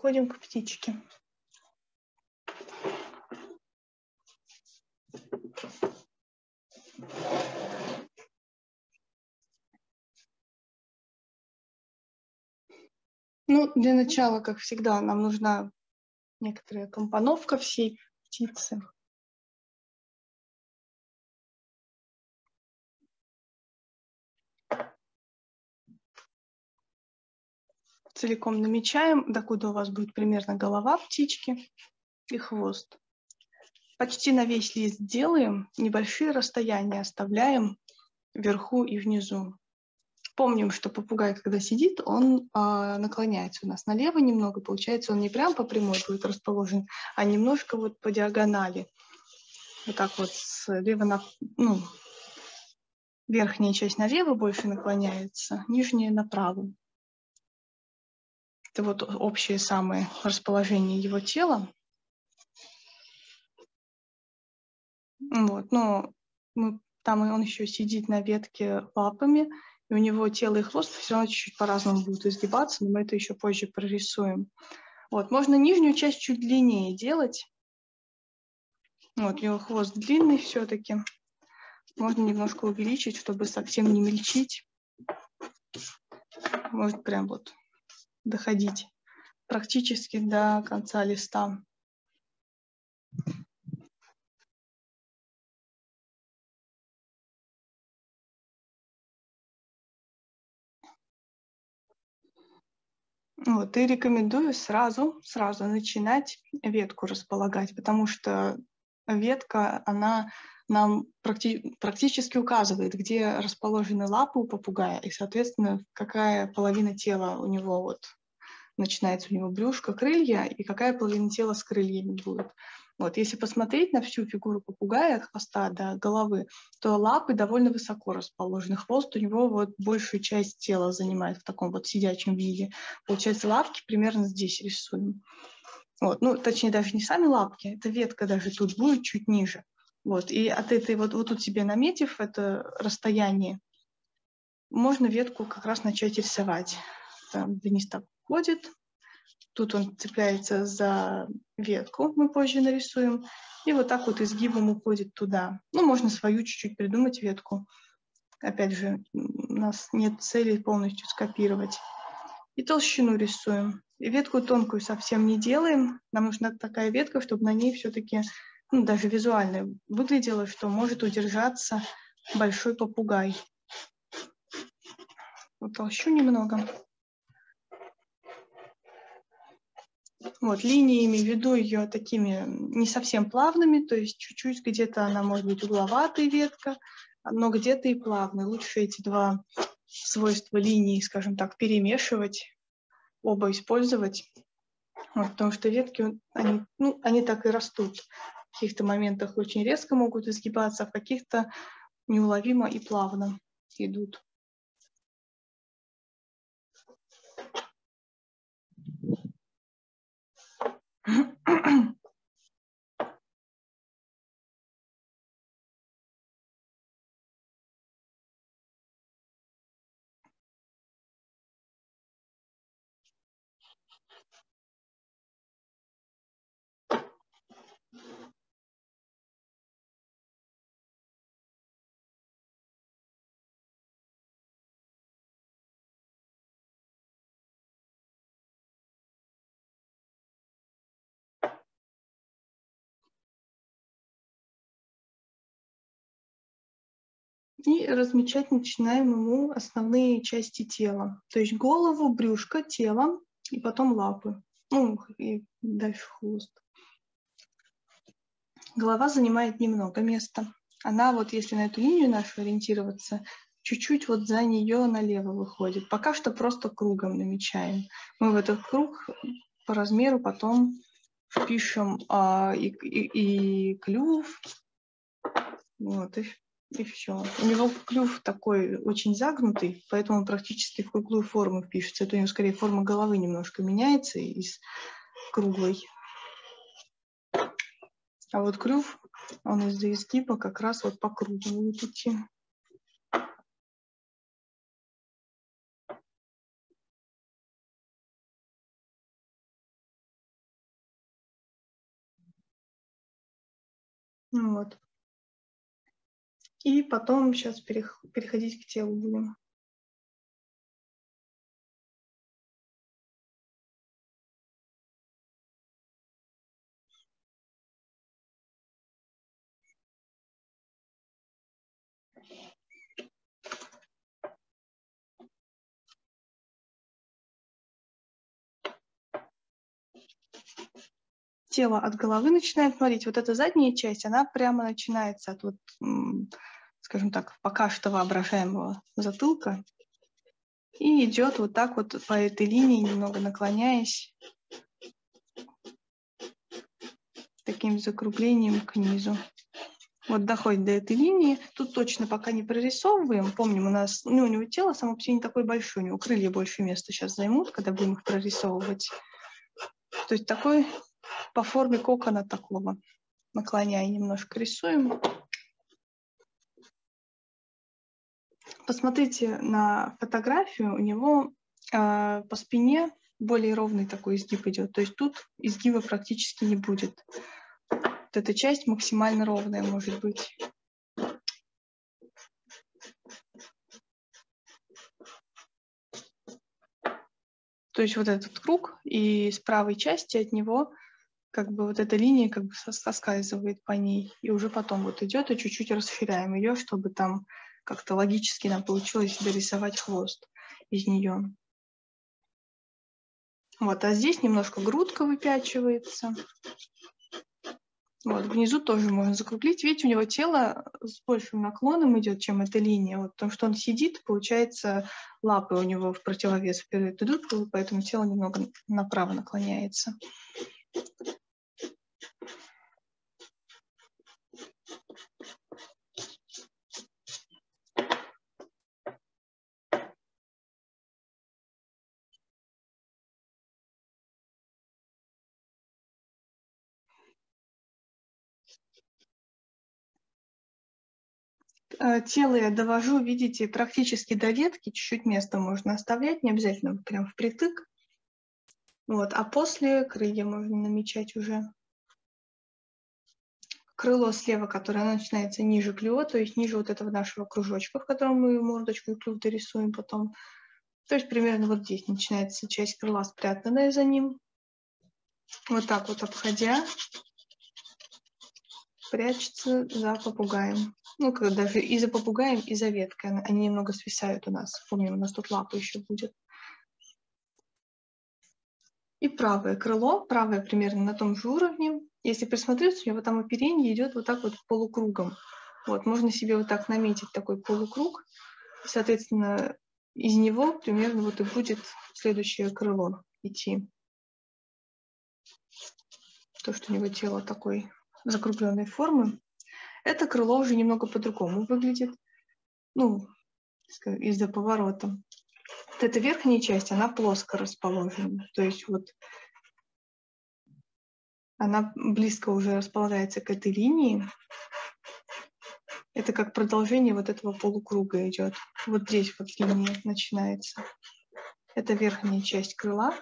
переходим к птичке. Ну, для начала, как всегда, нам нужна некоторая компоновка всей птицы. Целиком намечаем, докуда у вас будет примерно голова птички и хвост. Почти на весь лист делаем, небольшие расстояния оставляем вверху и внизу. Помним, что попугай, когда сидит, он наклоняется у нас налево немного. Получается, он не прям по прямой будет расположен, а немножко вот по диагонали. Вот так вот слева на... Ну, верхняя часть налево больше наклоняется, нижняя направо. Это вот общее самое расположение его тела. Вот, но там он еще сидит на ветке лапами. И у него тело и хвост все равно чуть-чуть по-разному будут изгибаться, но мы это еще позже прорисуем. Вот, можно нижнюю часть чуть длиннее делать. Вот, у него хвост длинный все-таки. Можно немножко увеличить, чтобы совсем не мельчить. Может прям вот доходить практически до конца листа. Вот, и рекомендую сразу начинать ветку располагать, потому что ветка, она нам практически указывает, где расположены лапы у попугая, и, соответственно, какая половина тела у него, вот, начинается у него брюшко, крылья, и какая половина тела с крыльями будет. Вот, если посмотреть на всю фигуру попугая от хвоста до головы, то лапы довольно высоко расположены. Хвост у него вот большую часть тела занимает в таком вот сидячем виде. Получается, лапки примерно здесь рисуем. Вот, ну, точнее, даже не сами лапки, эта ветка даже тут будет чуть ниже. Вот, и от этой вот тут себе наметив это расстояние, можно ветку как раз начать рисовать. Там вниз так уходит. Тут он цепляется за ветку, мы позже нарисуем, и вот так вот изгибом уходит туда. Ну, можно свою чуть-чуть придумать ветку. Опять же, у нас нет цели полностью скопировать. И толщину рисуем. И ветку тонкую совсем не делаем. Нам нужна такая ветка, чтобы на ней все-таки, ну, даже визуально выглядело, что может удержаться большой попугай. Утолщу немного. Вот, линиями веду ее такими не совсем плавными, то есть чуть-чуть где-то она может быть угловатой ветка, но где-то и плавной. Лучше эти два свойства линии, скажем так, перемешивать, оба использовать, вот, потому что ветки, они так и растут. В каких-то моментах очень резко могут изгибаться, а в каких-то неуловимо и плавно идут. И размечать начинаем ему основные части тела. То есть голову, брюшко, тело и потом лапы. Ну, и дальше хвост. Голова занимает немного места. Она вот, если на эту линию нашу ориентироваться, чуть-чуть вот за нее налево выходит. Пока что просто кругом намечаем. Мы в этот круг по размеру потом впишем и клюв. Вот, и все. У него клюв такой очень загнутый, поэтому он практически в круглую форму впишется. Это у него скорее форма головы немножко меняется из круглой. А вот клюв, он из-за изгиба как раз вот по кругу будет идти. Вот. И потом сейчас переходить к телу будем. Тело от головы начинает смотреть. Вот эта задняя часть, она прямо начинается от, вот, скажем так, пока что воображаемого затылка. И идет вот так вот по этой линии, немного наклоняясь. Таким закруглением к низу. Вот доходит до этой линии. Тут точно пока не прорисовываем. Помним, у нас, ну, у него тело само по себе не такое большое. У него крылья больше места сейчас займут, когда будем их прорисовывать. То есть такой... По форме кокона такого, наклоняя немножко, рисуем. Посмотрите на фотографию, у него по спине более ровный такой изгиб идет, то есть тут изгиба практически не будет. Вот эта часть максимально ровная может быть. То есть вот этот круг, и с правой части от него как бы вот эта линия как бы соскальзывает по ней, и уже потом вот идет, и чуть-чуть расширяем ее, чтобы там как-то логически нам получилось дорисовать хвост из нее. Вот, а здесь немножко грудка выпячивается. Вот, внизу тоже можно закруглить. Видите, у него тело с большим наклоном идет, чем эта линия. Вот, потому что он сидит, получается, лапы у него в противовес вперед идут, поэтому тело немного направо наклоняется. Тело я довожу, видите, практически до ветки, чуть-чуть места можно оставлять, не обязательно прям впритык. Вот, а после крылья можно намечать уже. Крыло слева, которое начинается ниже клюва, то есть ниже вот этого нашего кружочка, в котором мы мордочку и клюв дорисуем потом. То есть примерно вот здесь начинается часть крыла, спрятанная за ним. Вот так вот обходя, прячется за попугаем. Ну, даже и за попугаем, и за веткой. Они немного свисают у нас. Помним, у нас тут лапа еще будет. И правое крыло. Правое примерно на том же уровне. Если присмотреться, у него там оперение идет вот так вот полукругом. Вот, можно себе вот так наметить такой полукруг. И, соответственно, из него примерно вот и будет следующее крыло идти. То, что у него тело такой закругленной формы. Это крыло уже немного по-другому выглядит, ну, из-за поворота. Вот эта верхняя часть, она плоско расположена, то есть вот она близко уже располагается к этой линии. Это как продолжение вот этого полукруга идет. Вот здесь вот линия начинается. Это верхняя часть крыла.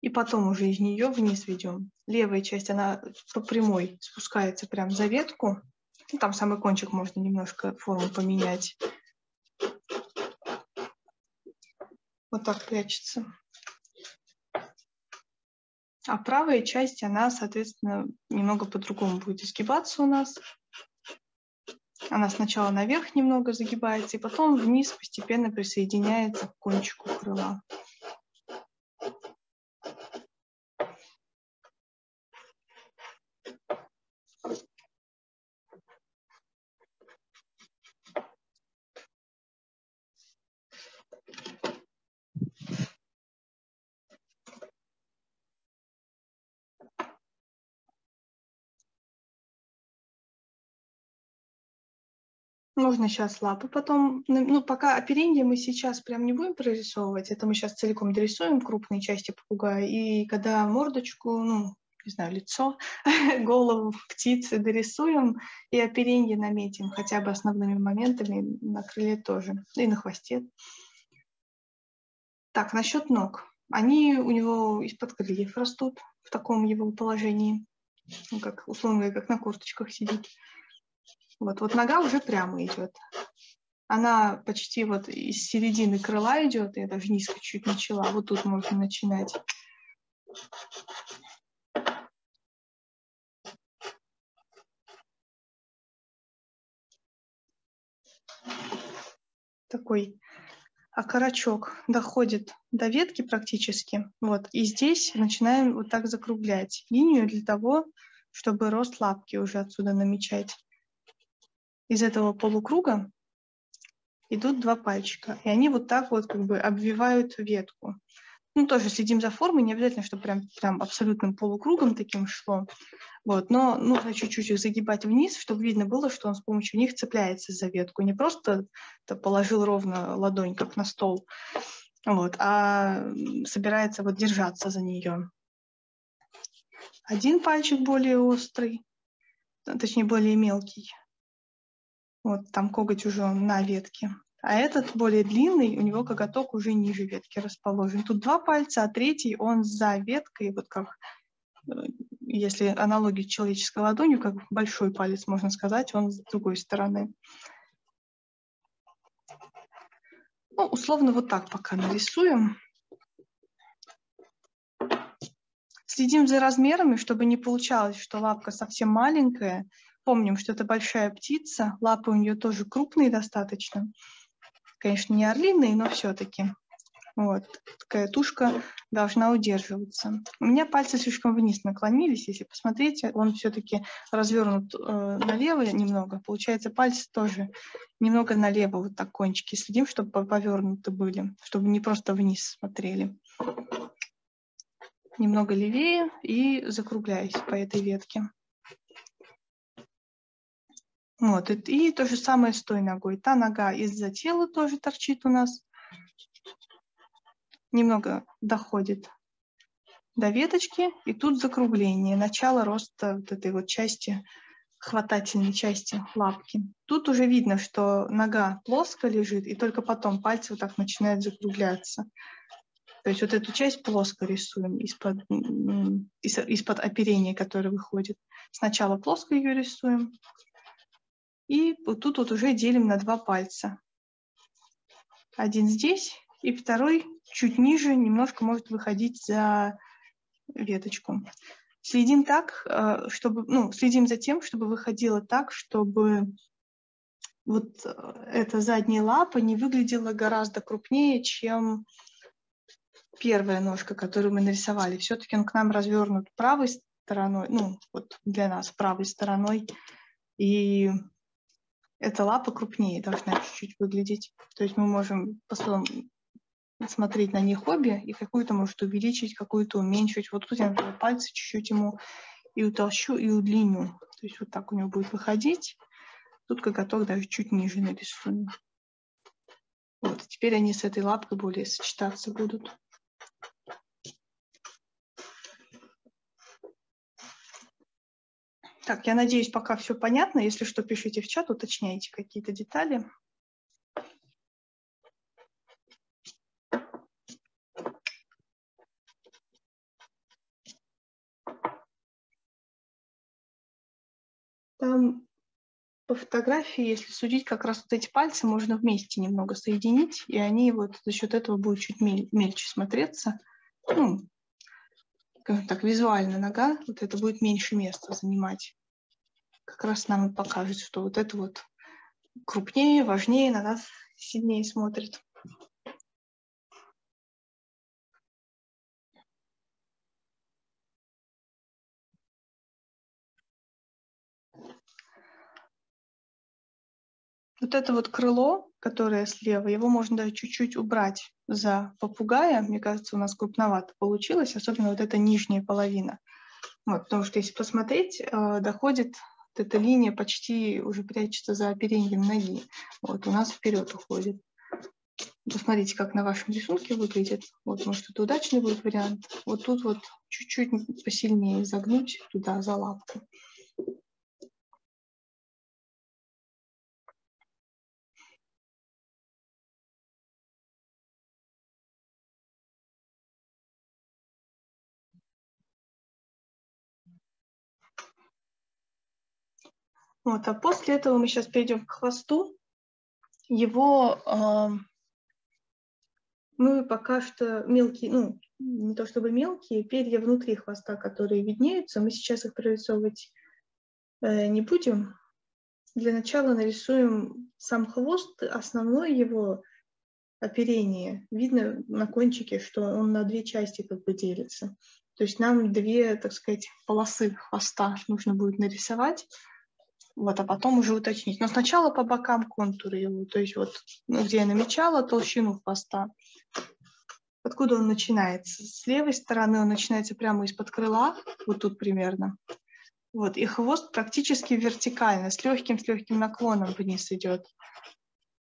И потом уже из нее вниз ведем. Левая часть, она по прямой спускается прям за ветку. Ну, там самый кончик можно немножко форму поменять. Вот так прячется. А правая часть, она, соответственно, немного по-другому будет изгибаться у нас. Она сначала наверх немного загибается, и потом вниз постепенно присоединяется к кончику крыла. Можно сейчас лапы потом, ну, пока оперение мы сейчас прям не будем прорисовывать, это мы сейчас целиком дорисуем крупные части попугая, и когда мордочку, ну, не знаю, лицо, голову птицы дорисуем, и оперение наметим хотя бы основными моментами на крыле тоже, и на хвосте. Так, насчет ног. Они у него из-под крыльев растут в таком его положении. ну, как, условно говоря, как на корточках сидит. Вот, вот нога уже прямо идет. Она почти вот из середины крыла идет, я даже низко чуть начала, вот тут можно начинать. Такой окорочок доходит до ветки практически, вот, и здесь начинаем вот так закруглять линию для того, чтобы рост лапки уже отсюда намечать. Из этого полукруга идут два пальчика, и они вот так вот как бы обвивают ветку. Ну, тоже следим за формой, не обязательно, чтобы прям абсолютным полукругом таким шло. Вот, но нужно чуть-чуть их загибать вниз, чтобы видно было, что он с помощью них цепляется за ветку. Не просто положил ровно ладонь, как на стол, вот, а собирается вот держаться за нее. Один пальчик более острый, точнее, более мелкий. Вот там коготь уже на ветке. А этот более длинный, у него коготок уже ниже ветки расположен. Тут два пальца, а третий он за веткой, вот как, если аналогию человеческой ладонью, как большой палец, можно сказать, он с другой стороны. Ну, условно вот так пока нарисуем. Следим за размерами, чтобы не получалось, что лапка совсем маленькая. Помним, что это большая птица, лапы у нее тоже крупные достаточно. Конечно, не орлиные, но все-таки. Вот, такая тушка должна удерживаться. У меня пальцы слишком вниз наклонились, если посмотреть, он все-таки развернут налево немного. Получается, пальцы тоже немного налево, вот так кончики. Следим, чтобы повернуты были, чтобы не просто вниз смотрели. Немного левее и закругляясь по этой ветке. Вот, и то же самое с той ногой. Та нога из-за тела тоже торчит у нас. Немного доходит до веточки, и тут закругление, начало роста вот этой вот части, хватательной части лапки. Тут уже видно, что нога плоско лежит, и только потом пальцы вот так начинают закругляться. То есть вот эту часть плоско рисуем из-под оперения, которое выходит. Сначала плоско ее рисуем. И вот тут вот уже делим на два пальца. Один здесь, и второй чуть ниже, немножко может выходить за веточку. Следим так, чтобы, ну, следим за тем, чтобы выходило так, чтобы вот эта задняя лапа не выглядела гораздо крупнее, чем первая ножка, которую мы нарисовали. Все-таки он к нам развернут правой стороной, ну, вот для нас правой стороной. И эта лапа крупнее должна чуть-чуть выглядеть. То есть мы можем смотреть на них обе, и какую-то может увеличить, какую-то уменьшить. Вот тут я например, пальцы чуть-чуть ему и утолщу, и удлиню. То есть вот так у него будет выходить. Тут коготок даже чуть ниже нарисую. Вот, теперь они с этой лапкой более сочетаться будут. Так, я надеюсь, пока все понятно. Если что, пишите в чат, уточняйте какие-то детали. Там по фотографии, если судить, как раз вот эти пальцы можно вместе немного соединить, и они вот за счет этого будут чуть мельче смотреться. Ну, скажем так, визуально нога, вот это будет меньше места занимать. Как раз нам и покажет, что вот это вот крупнее, важнее, на нас сильнее смотрит. Вот это вот крыло, которое слева, его можно даже чуть-чуть убрать за попугая. Мне кажется, у нас крупновато получилось, особенно вот эта нижняя половина. Вот, потому что, если посмотреть, доходит вот эта линия, почти уже прячется за оперением ноги. Вот, у нас вперед уходит. Посмотрите, как на вашем рисунке выглядит. Вот, может, это удачный будет вариант. Вот тут вот чуть-чуть посильнее загнуть туда, за лапку. Вот, а после этого мы сейчас перейдем к хвосту. Его мы пока что мелкие, ну, не то чтобы мелкие, перья внутри хвоста, которые виднеются, мы сейчас их прорисовывать не будем. Для начала нарисуем сам хвост, основное его оперение. Видно на кончике, что он на две части как бы делится. То есть нам две, так сказать, полосы хвоста нужно будет нарисовать. Вот, а потом уже уточнить. Но сначала по бокам контуры его, то есть вот где я намечала толщину хвоста. Откуда он начинается? С левой стороны он начинается прямо из-под крыла, вот тут примерно. Вот, и хвост практически вертикально, с легким наклоном вниз идет.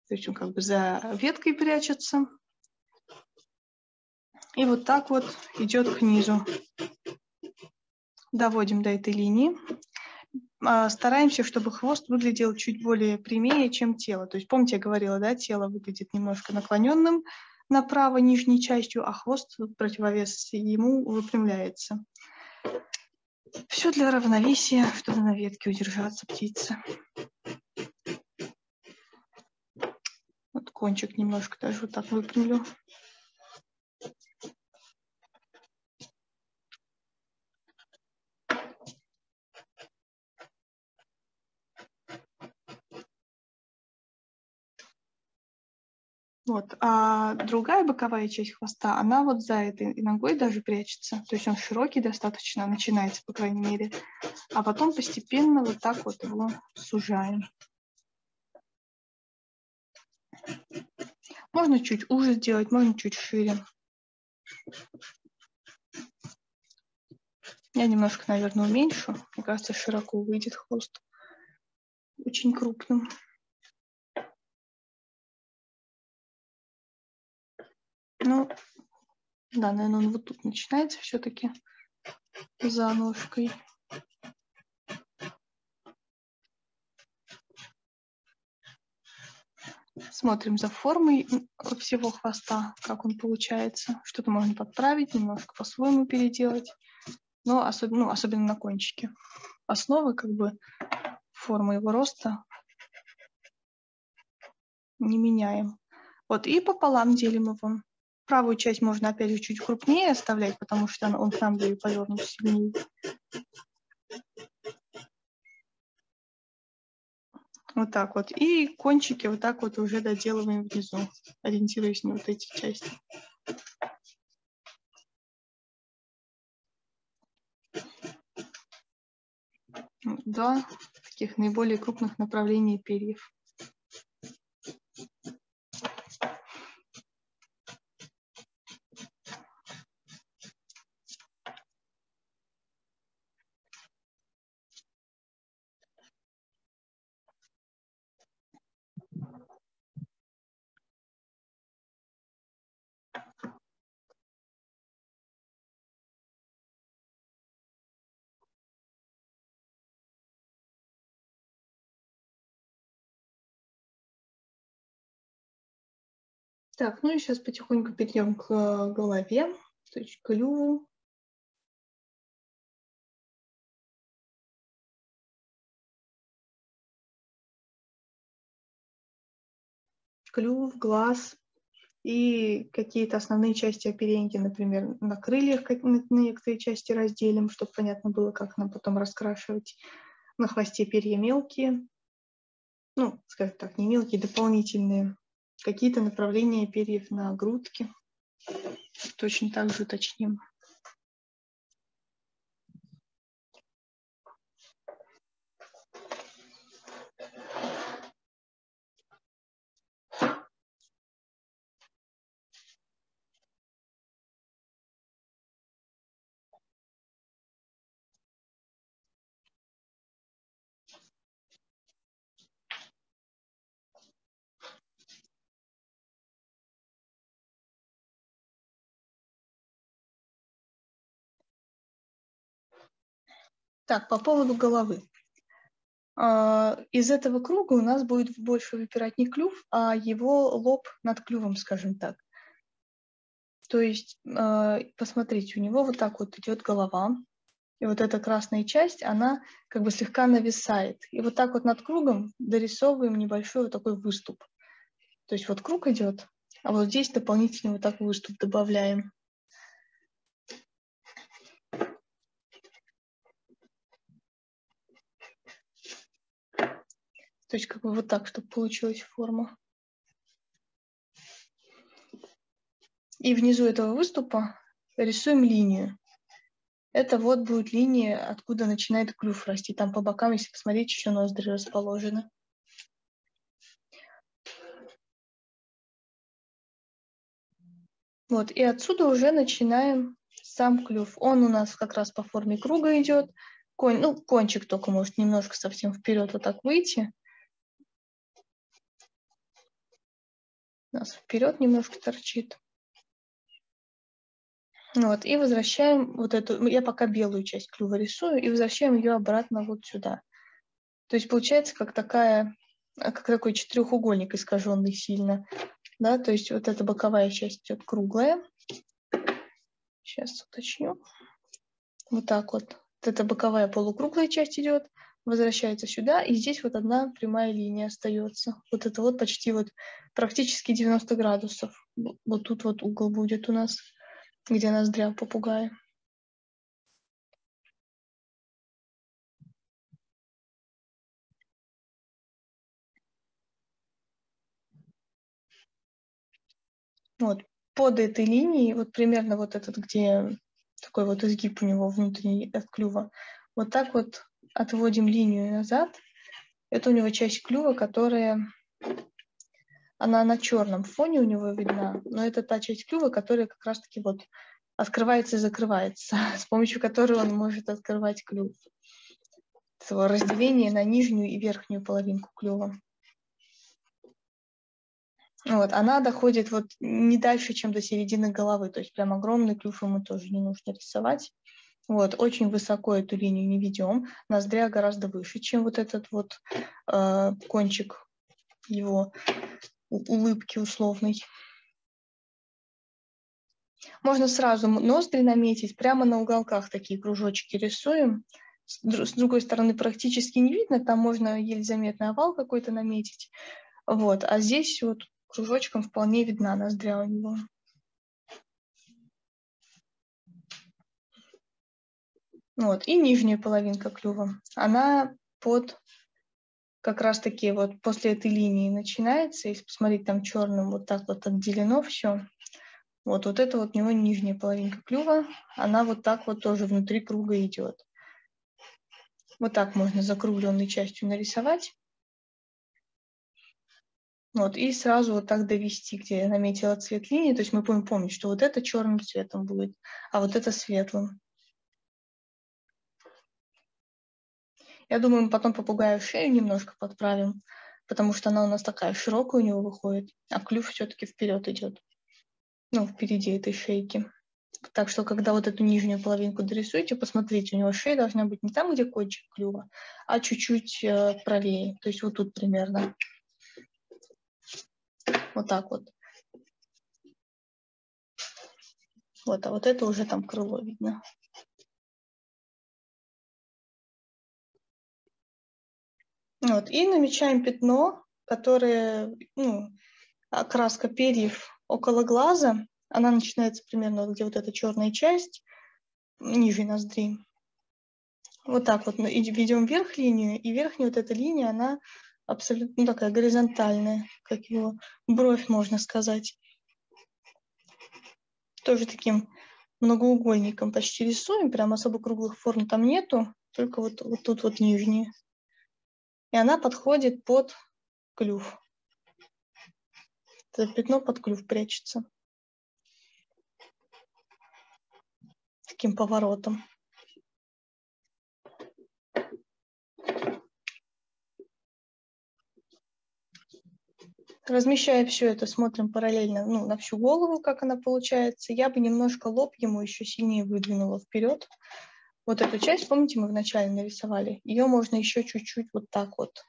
То есть он как бы за веткой прячется. И вот так вот идет к низу. Доводим до этой линии. Стараемся, чтобы хвост выглядел чуть более прямее, чем тело. То есть, помните, я говорила, да, тело выглядит немножко наклоненным направо нижней частью, а хвост в противовес ему выпрямляется. Все для равновесия, чтобы на ветке удержаться птица. Вот кончик немножко даже вот так выпрямлю. Вот. А другая боковая часть хвоста, она вот за этой ногой даже прячется. То есть он широкий достаточно, начинается, по крайней мере. А потом постепенно вот так вот его сужаем. Можно чуть уже сделать, можно чуть шире. Я немножко, наверное, уменьшу. Мне кажется, широко выйдет хвост. Очень крупным. Ну, да, наверное, он вот тут начинается все-таки за ножкой. Смотрим за формой всего хвоста, как он получается. Что-то можно подправить, немножко по-своему переделать. Но особенно на кончике. Основы, как бы, формы его роста не меняем. Вот, и пополам делим его. Правую часть можно, опять же, чуть крупнее оставлять, потому что он сам будет повернут сильнее. Вот так вот. И кончики вот так вот уже доделываем внизу, ориентируясь на вот эти части. Два таких наиболее крупных направления перьев. Так, ну и сейчас потихоньку перейдем к голове, то есть к клюву. Клюв, глаз и какие-то основные части оперения, например, на крыльях на некоторые части разделим, чтобы понятно было, как нам потом раскрашивать. На хвосте перья мелкие, ну, скажем так, не мелкие, дополнительные. Какие-то направления перьев на грудке. Точно так же уточним. Так, по поводу головы. Из этого круга у нас будет больше выпирать не клюв, а его лоб над клювом, скажем так. То есть, посмотрите, у него вот так вот идет голова. И вот эта красная часть, она как бы слегка нависает. И вот так вот над кругом дорисовываем небольшой вот такой выступ. То есть вот круг идет, а вот здесь дополнительный вот такой выступ добавляем. То есть как бы вот так, чтобы получилась форма. И внизу этого выступа рисуем линию. Это вот будет линия, откуда начинает клюв расти. Там по бокам, если посмотреть, еще ноздри расположены. Вот, и отсюда уже начинаем сам клюв. Он у нас как раз по форме круга идет. Кончик только может немножко совсем вперед вот так выйти. У нас вперед немножко торчит. Вот, и возвращаем вот эту, я пока белую часть клюва рисую, и возвращаем ее обратно вот сюда. То есть получается как такой четырехугольник искаженный сильно. Да, то есть вот эта боковая часть идет круглая. Сейчас уточню. Вот так вот. Вот эта боковая полукруглая часть идет, возвращается сюда, и здесь вот одна прямая линия остается. Вот это вот почти вот практически 90 градусов. Вот тут вот угол будет у нас, где ноздря попугая. Вот, под этой линией, вот примерно вот этот, где такой вот изгиб у него внутренний от клюва, вот так вот отводим линию назад. Это у него часть клюва, которая, она на черном фоне у него видна, но это та часть клюва, которая как раз-таки вот открывается и закрывается, с помощью которой он может открывать клюв. Это разделение на нижнюю и верхнюю половинку клюва. Вот, она доходит вот не дальше, чем до середины головы, то есть прям огромный клюв ему тоже не нужно рисовать. Вот, очень высоко эту линию не ведем, ноздря гораздо выше, чем вот этот вот кончик его улыбки условной. Можно сразу ноздри наметить, прямо на уголках такие кружочки рисуем. С другой стороны практически не видно, там можно еле заметный овал какой-то наметить. Вот, а здесь вот кружочком вполне видна ноздря у него. Вот, и нижняя половинка клюва. Она под как раз-таки вот после этой линии начинается. Если посмотреть, там черным вот так вот отделено все. Вот это вот у него нижняя половинка клюва. Она вот так вот тоже внутри круга идет. Вот так можно закругленной частью нарисовать. Вот, и сразу вот так довести, где я наметила цвет линии. То есть мы будем помнить, что вот это черным цветом будет, а вот это светлым. Я думаю, мы потом попугаю шею немножко подправим, потому что она у нас такая широкая у него выходит, а клюв все-таки вперед идет, ну, впереди этой шейки. Так что, когда вот эту нижнюю половинку дорисуете, посмотрите, у него шея должна быть не там, где кончик клюва, а чуть-чуть правее, то есть вот тут примерно. Вот так вот. Вот, а вот это уже там крыло видно. Вот, и намечаем пятно, которое, ну, окраска перьев около глаза. Она начинается примерно вот где вот эта черная часть, ниже ноздри. Вот так вот ведем вверх линию, и верхняя вот эта линия, она абсолютно, ну, такая горизонтальная, как его бровь, можно сказать. Тоже таким многоугольником почти рисуем, прям особо круглых форм там нету, только вот тут вот нижние. И она подходит под клюв. Это пятно под клюв прячется. Таким поворотом. Размещая все это, смотрим параллельно, ну, на всю голову, как она получается. Я бы немножко лоб ему еще сильнее выдвинула вперед. Вот эту часть, помните, мы вначале нарисовали? Ее можно еще чуть-чуть вот так вот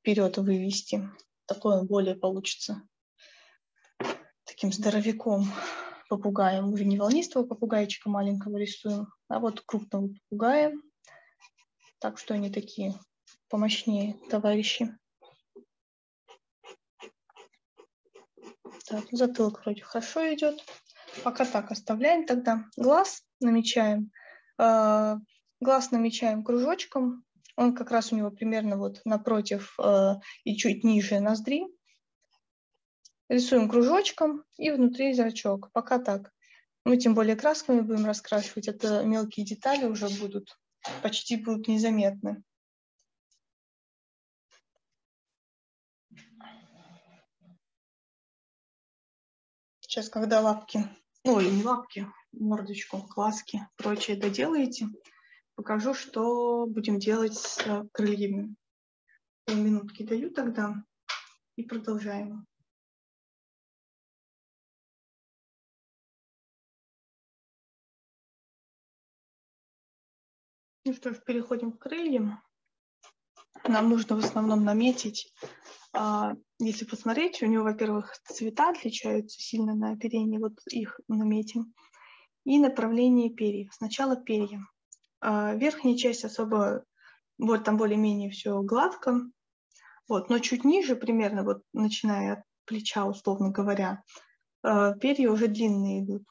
вперед вывести. Такое более получится. Таким здоровяком. попугая. Мы уже не волнистого попугайчика маленького рисуем, а вот крупного попугая. Так что они такие помощнее товарищи. Так, затылок вроде хорошо идет. Пока так оставляем тогда. Глаз намечаем. Глаз намечаем кружочком. Он как раз у него примерно вот напротив и чуть ниже ноздри. Рисуем кружочком и внутри зрачок. Пока так. Ну, тем более красками будем раскрашивать. Это мелкие детали уже будут. Почти будут незаметны. Сейчас, когда лапки, ой, не лапки, мордочку, глазки, прочее доделаете, покажу, что будем делать с крыльями. Полминутки даю тогда и продолжаем. Ну что ж, переходим к крыльям. Нам нужно в основном наметить, если посмотреть, у него, во-первых, цвета отличаются сильно на оперении, вот их наметим, и направление перьев. Сначала перья. Верхняя часть особо, вот там более-менее все гладко, вот, но чуть ниже, примерно, вот начиная от плеча, условно говоря, перья уже длинные идут.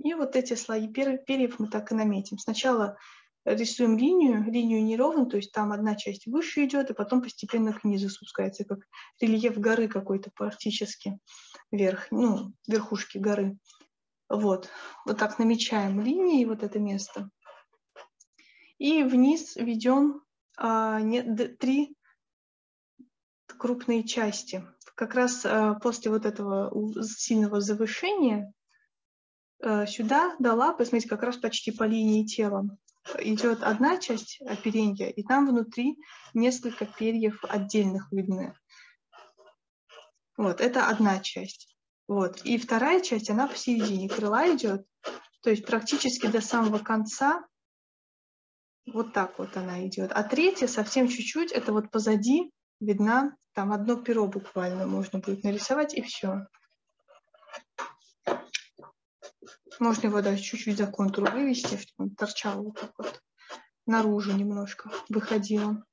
И вот эти слои перьев мы так и наметим. Сначала рисуем линию, линию неровную, то есть там одна часть выше идет, и потом постепенно к низу спускается, как рельеф горы какой-то практически, вверх, ну, верхушки горы. Вот, вот так намечаем линии, вот это место. И вниз ведем три крупные части. Как раз после вот этого сильного завышения сюда до лапы, смотрите, как раз почти по линии тела идет одна часть оперенья, и там внутри несколько перьев отдельных видно. Вот, это одна часть. Вот. И вторая часть, она посередине крыла идет, то есть практически до самого конца вот так вот она идет. А третья совсем чуть-чуть, это вот позади видно, там одно перо буквально можно будет нарисовать, и все. Можно его даже чуть-чуть за контур вывести, чтобы он торчал вот так вот наружу немножко, выходил.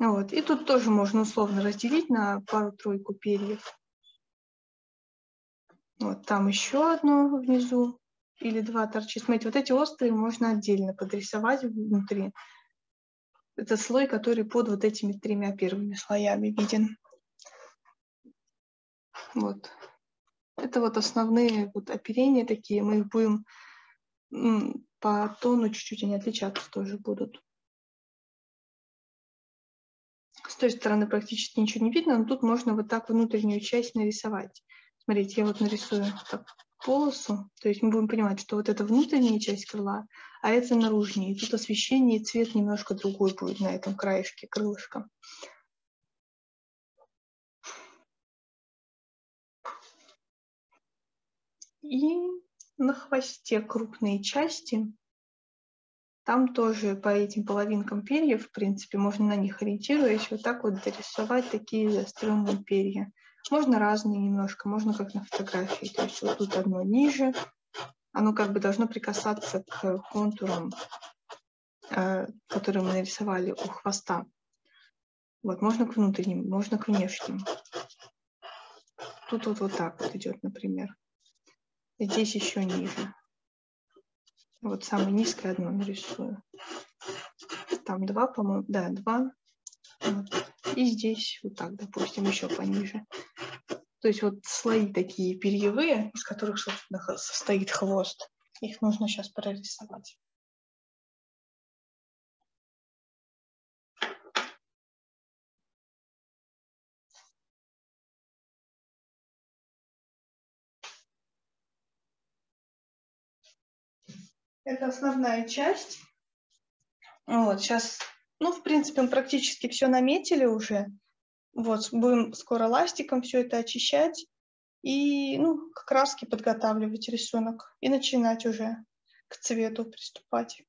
Вот. И тут тоже можно условно разделить на пару-тройку перьев. Вот там еще одно внизу или два торчит. Смотрите, вот эти острые можно отдельно подрисовать внутри. Это слой, который под вот этими тремя первыми слоями виден. Вот. Это вот основные вот оперения такие, мы их будем по тону чуть-чуть, они отличаться тоже будут. С той стороны практически ничего не видно, но тут можно вот так внутреннюю часть нарисовать. Смотрите, я вот нарисую так полосу, то есть мы будем понимать, что вот это внутренняя часть крыла, а это наружная. И тут освещение и цвет немножко другой будет на этом краешке крылышка. И на хвосте крупные части, там тоже по этим половинкам перьев, в принципе, можно на них ориентируясь, вот так вот дорисовать такие заостренные перья. Можно разные немножко, можно как на фотографии, то есть вот тут одно ниже, оно как бы должно прикасаться к контурам, которые мы нарисовали у хвоста. Вот, можно к внутренним, можно к внешним. Тут вот, вот так вот идет, например. Здесь еще ниже. Вот самое низкое одно нарисую. Там два, по-моему, да, два. Вот. И здесь вот так, допустим, еще пониже. То есть вот слои такие перьевые, из которых, собственно, состоит хвост. Их нужно сейчас прорисовать. Это основная часть. Вот, сейчас, ну, в принципе, мы практически все наметили уже. Вот, будем скоро ластиком все это очищать и, ну, к краске подготавливать рисунок и начинать уже к цвету приступать.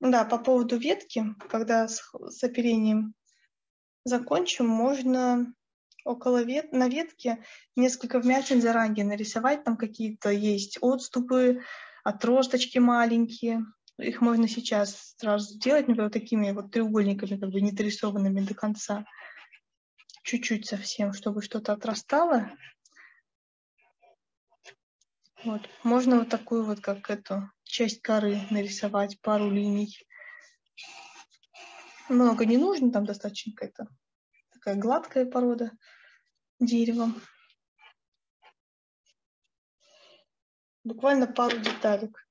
Да, по поводу ветки, когда с оперением закончим, можно на ветке несколько вмятин заранее нарисовать, там какие-то есть отступы, отросточки маленькие. Их можно сейчас сразу сделать, например, такими вот треугольниками, как бы не дорисованными до конца. Чуть-чуть совсем, чтобы что-то отрастало. Вот. Можно вот такую вот, как эту, часть коры нарисовать, пару линий. Много не нужно, там достаточно какая-то такая гладкая порода дерева. Буквально пару деталек.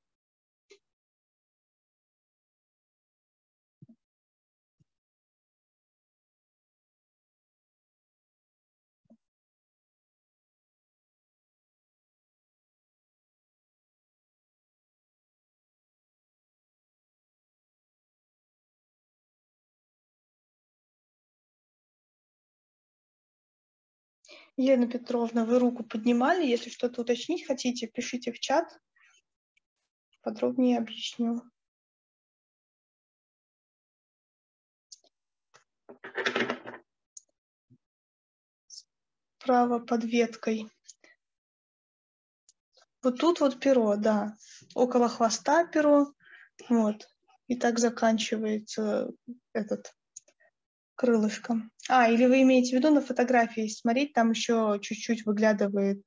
Елена Петровна, вы руку поднимали. Если что-то уточнить хотите, пишите в чат. Подробнее объясню. Справа под веткой. Вот тут вот перо, да. Около хвоста перо. Вот. И так заканчивается этот... крылышком. А, или вы имеете в виду на фотографии смотреть, там еще чуть-чуть выглядывает,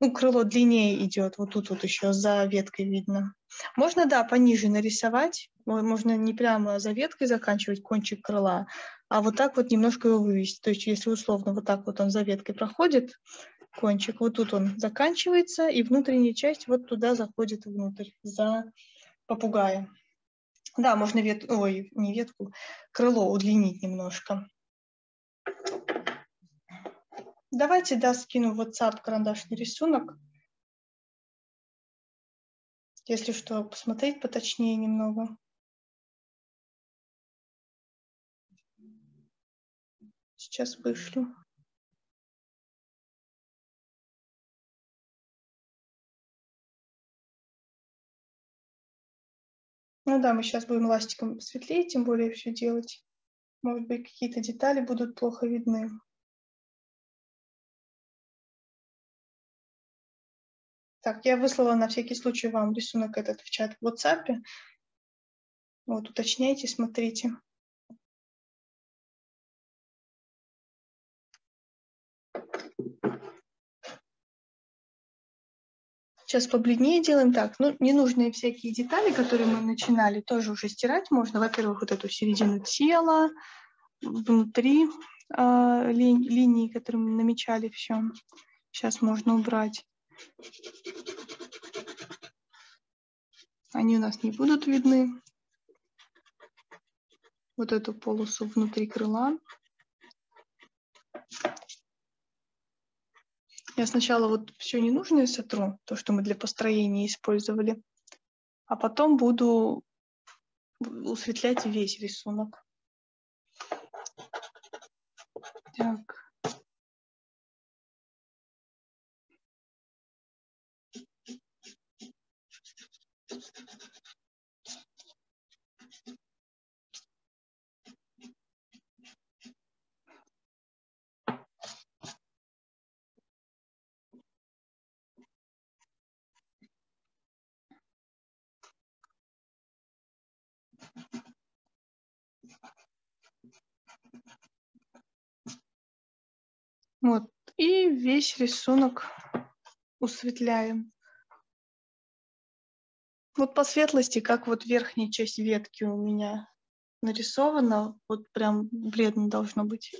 ну, крыло длиннее идет, вот тут вот еще за веткой видно. Можно, да, пониже нарисовать, можно не прямо за веткой заканчивать кончик крыла, а вот так вот немножко его вывести. То есть, если условно вот так вот он за веткой проходит, кончик, вот тут он заканчивается, и внутренняя часть вот туда заходит внутрь, за попугая. Да, можно крыло удлинить немножко. Давайте, да, скину в WhatsApp карандашный рисунок. Если что, посмотреть поточнее немного. Сейчас вышлю. Ну да, мы сейчас будем ластиком светлее, тем более все делать. Может быть, какие-то детали будут плохо видны. Так, я выслала на всякий случай вам рисунок этот в чат в WhatsApp. Вот, уточняйте, смотрите. Сейчас побледнее делаем так. Ну, ненужные всякие детали, которые мы начинали, тоже уже стирать можно. Во-первых, вот эту середину тела, внутри линии, которые мы намечали, все. Сейчас можно убрать. Они у нас не будут видны. Вот эту полосу внутри крыла. Я сначала вот все ненужное сотру, то, что мы для построения использовали, а потом буду усветлять весь рисунок. Так. Вот, и весь рисунок усветляем. Вот по светлости, как вот верхняя часть ветки у меня нарисована, вот прям бледно должно быть.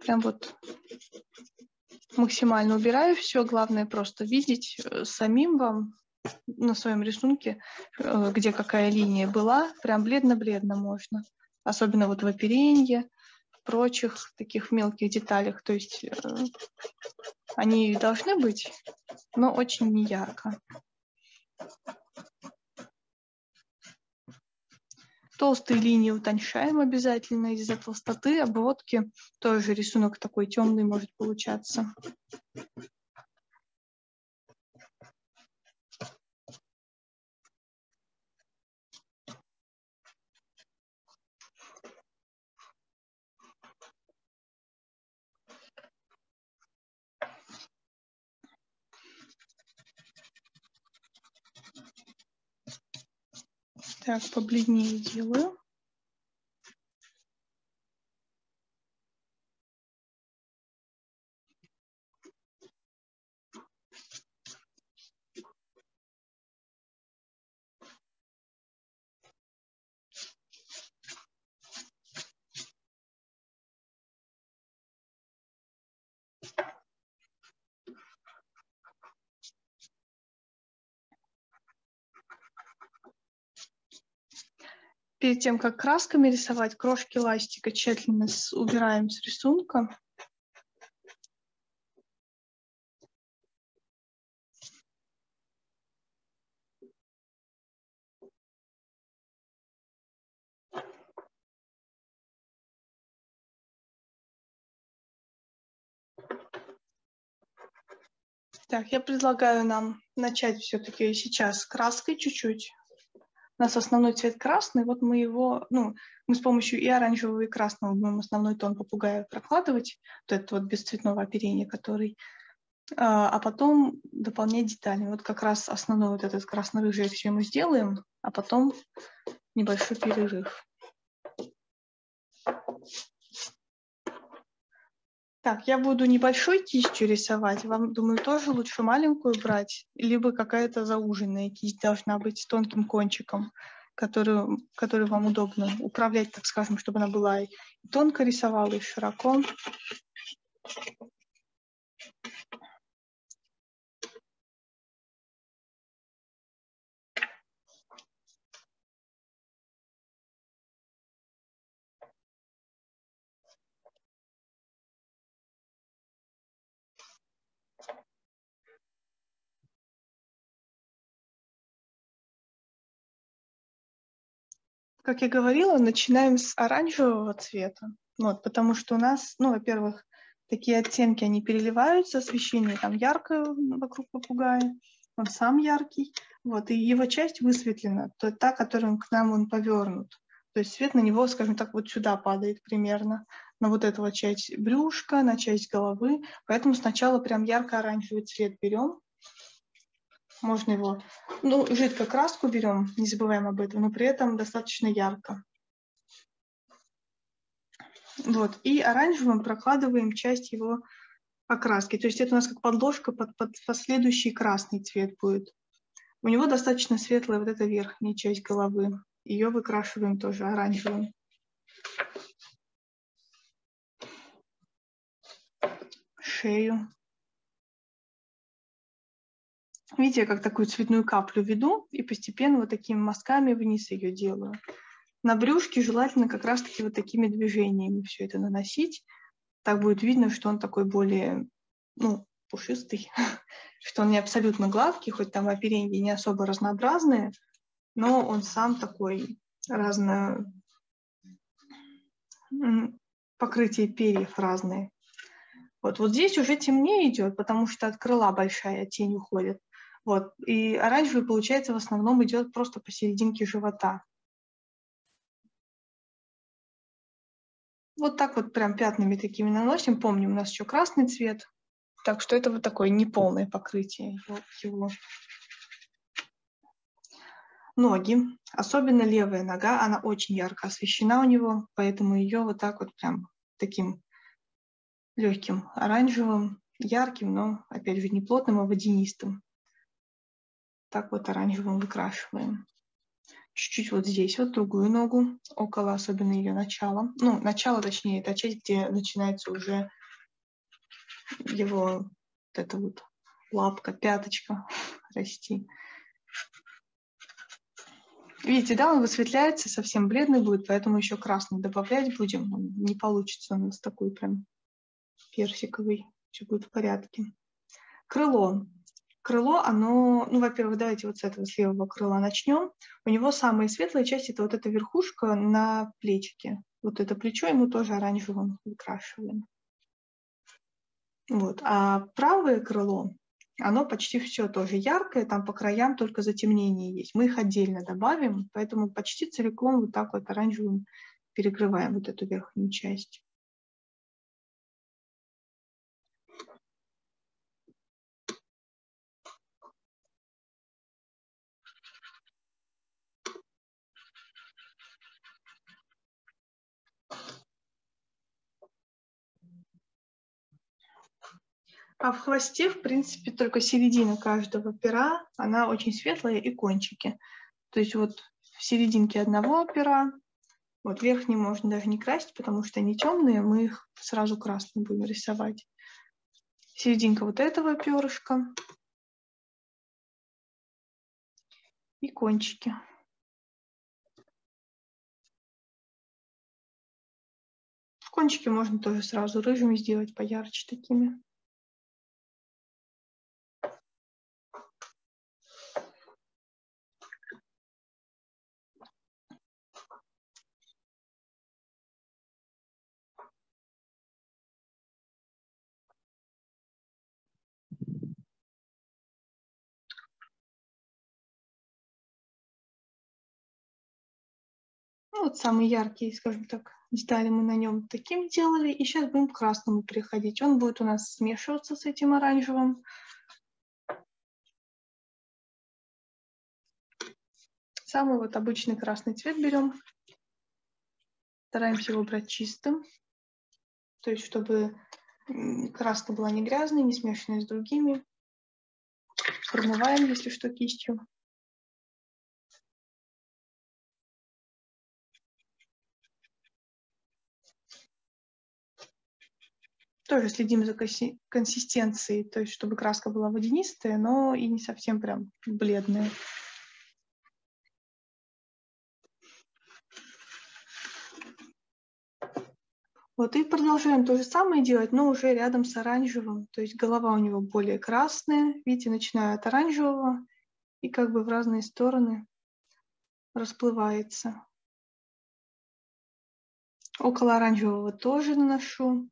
Прям вот максимально убираю все, главное просто видеть самим вам на своем рисунке, где какая линия была, прям бледно-бледно можно. Особенно вот в оперенье, в прочих таких мелких деталях. То есть они должны быть, но очень неярко. Толстые линии утоньшаем обязательно из-за толстоты обводки. Тоже рисунок такой темный может получаться. Так, побледнее делаю. Перед тем, как красками рисовать, крошки ластика тщательно убираем с рисунка. Так, я предлагаю нам начать все-таки сейчас с краской чуть-чуть. У нас основной цвет красный, вот мы его, мы с помощью и оранжевого, и красного будем основной тон попугая прокладывать, вот этот вот бесцветного оперения, который, а потом дополнять деталями. Вот как раз основной вот этот красно-рыжий все мы сделаем, а потом небольшой перерыв. Так, я буду небольшой кистью рисовать, вам, думаю, тоже лучше маленькую брать, либо какая-то зауженная кисть должна быть с тонким кончиком, который вам удобно управлять, так скажем, чтобы она была и тонко рисовала, и широко. Как я говорила, начинаем с оранжевого цвета, вот, потому что у нас, во-первых, такие оттенки, они переливаются, освещение там яркое вокруг попугая, он сам яркий, вот, и его часть высветлена, то та, которым к нам он повернут, то есть свет на него, скажем так, вот сюда падает примерно, на вот эту вот часть брюшка, на часть головы, поэтому сначала прям ярко-оранжевый цвет берем. Можно его, жидкую краску берем, не забываем об этом, но при этом достаточно ярко. Вот, и оранжевым прокладываем часть его окраски. То есть это у нас как подложка под последующий красный цвет будет. У него достаточно светлая вот эта верхняя часть головы. Ее выкрашиваем тоже оранжевым. Шею. Видите, я как такую цветную каплю веду и постепенно вот такими мазками вниз ее делаю. На брюшке желательно как раз-таки вот такими движениями все это наносить. Так будет видно, что он такой более, пушистый, что он не абсолютно гладкий, хоть там оперения не особо разнообразные, но он сам такой покрытие перьев разные. Вот здесь уже темнее идет, потому что от крыла большая тень уходит. Вот, и оранжевый, получается, в основном идет просто посерединке живота. Вот так вот прям пятнами такими наносим. Помним, у нас еще красный цвет. Так что это вот такое неполное покрытие его. Ноги. Особенно левая нога, она очень ярко освещена у него, поэтому ее вот так вот прям таким легким оранжевым, ярким, но, опять же, не плотным, а водянистым. Так вот оранжевым выкрашиваем. Чуть-чуть вот здесь вот другую ногу, около особенно ее начала. Начало, точнее, это часть, где начинается уже его вот эта вот лапка, пяточка расти. Видите, да, он высветляется, совсем бледный будет, поэтому еще красный добавлять будем. Не получится у нас такой прям персиковый. Все будет в порядке. Крыло. Крыло, оно, во-первых, давайте вот с этого, с левого крыла начнем. У него самая светлая часть – это вот эта верхушка на плечике. Вот это плечо ему тоже оранжевым выкрашиваем. Вот. А правое крыло, оно почти все тоже яркое, там по краям только затемнение есть. Мы их отдельно добавим, поэтому почти целиком вот так вот оранжевым перекрываем вот эту верхнюю часть. А в хвосте, в принципе, только середина каждого пера, она очень светлая, и кончики. То есть вот в серединке одного пера, вот верхний можно даже не красить, потому что они темные, мы их сразу красным будем рисовать. Серединка вот этого перышка и кончики. Кончики можно тоже сразу рыжими сделать, поярче такими. Ну, вот самые яркие, скажем так, детали мы на нем таким делали. И сейчас будем к красному переходить. Он будет у нас смешиваться с этим оранжевым. Самый вот обычный красный цвет берем. Стараемся его брать чистым. То есть, чтобы краска была не грязной, не смешанной с другими. Промываем, если что, кистью. Тоже следим за консистенцией, то есть чтобы краска была водянистая, но и не совсем прям бледная. Вот и продолжаем то же самое делать, но уже рядом с оранжевым. То есть голова у него более красная, видите, начиная от оранжевого и как бы в разные стороны расплывается. Около оранжевого тоже наношу.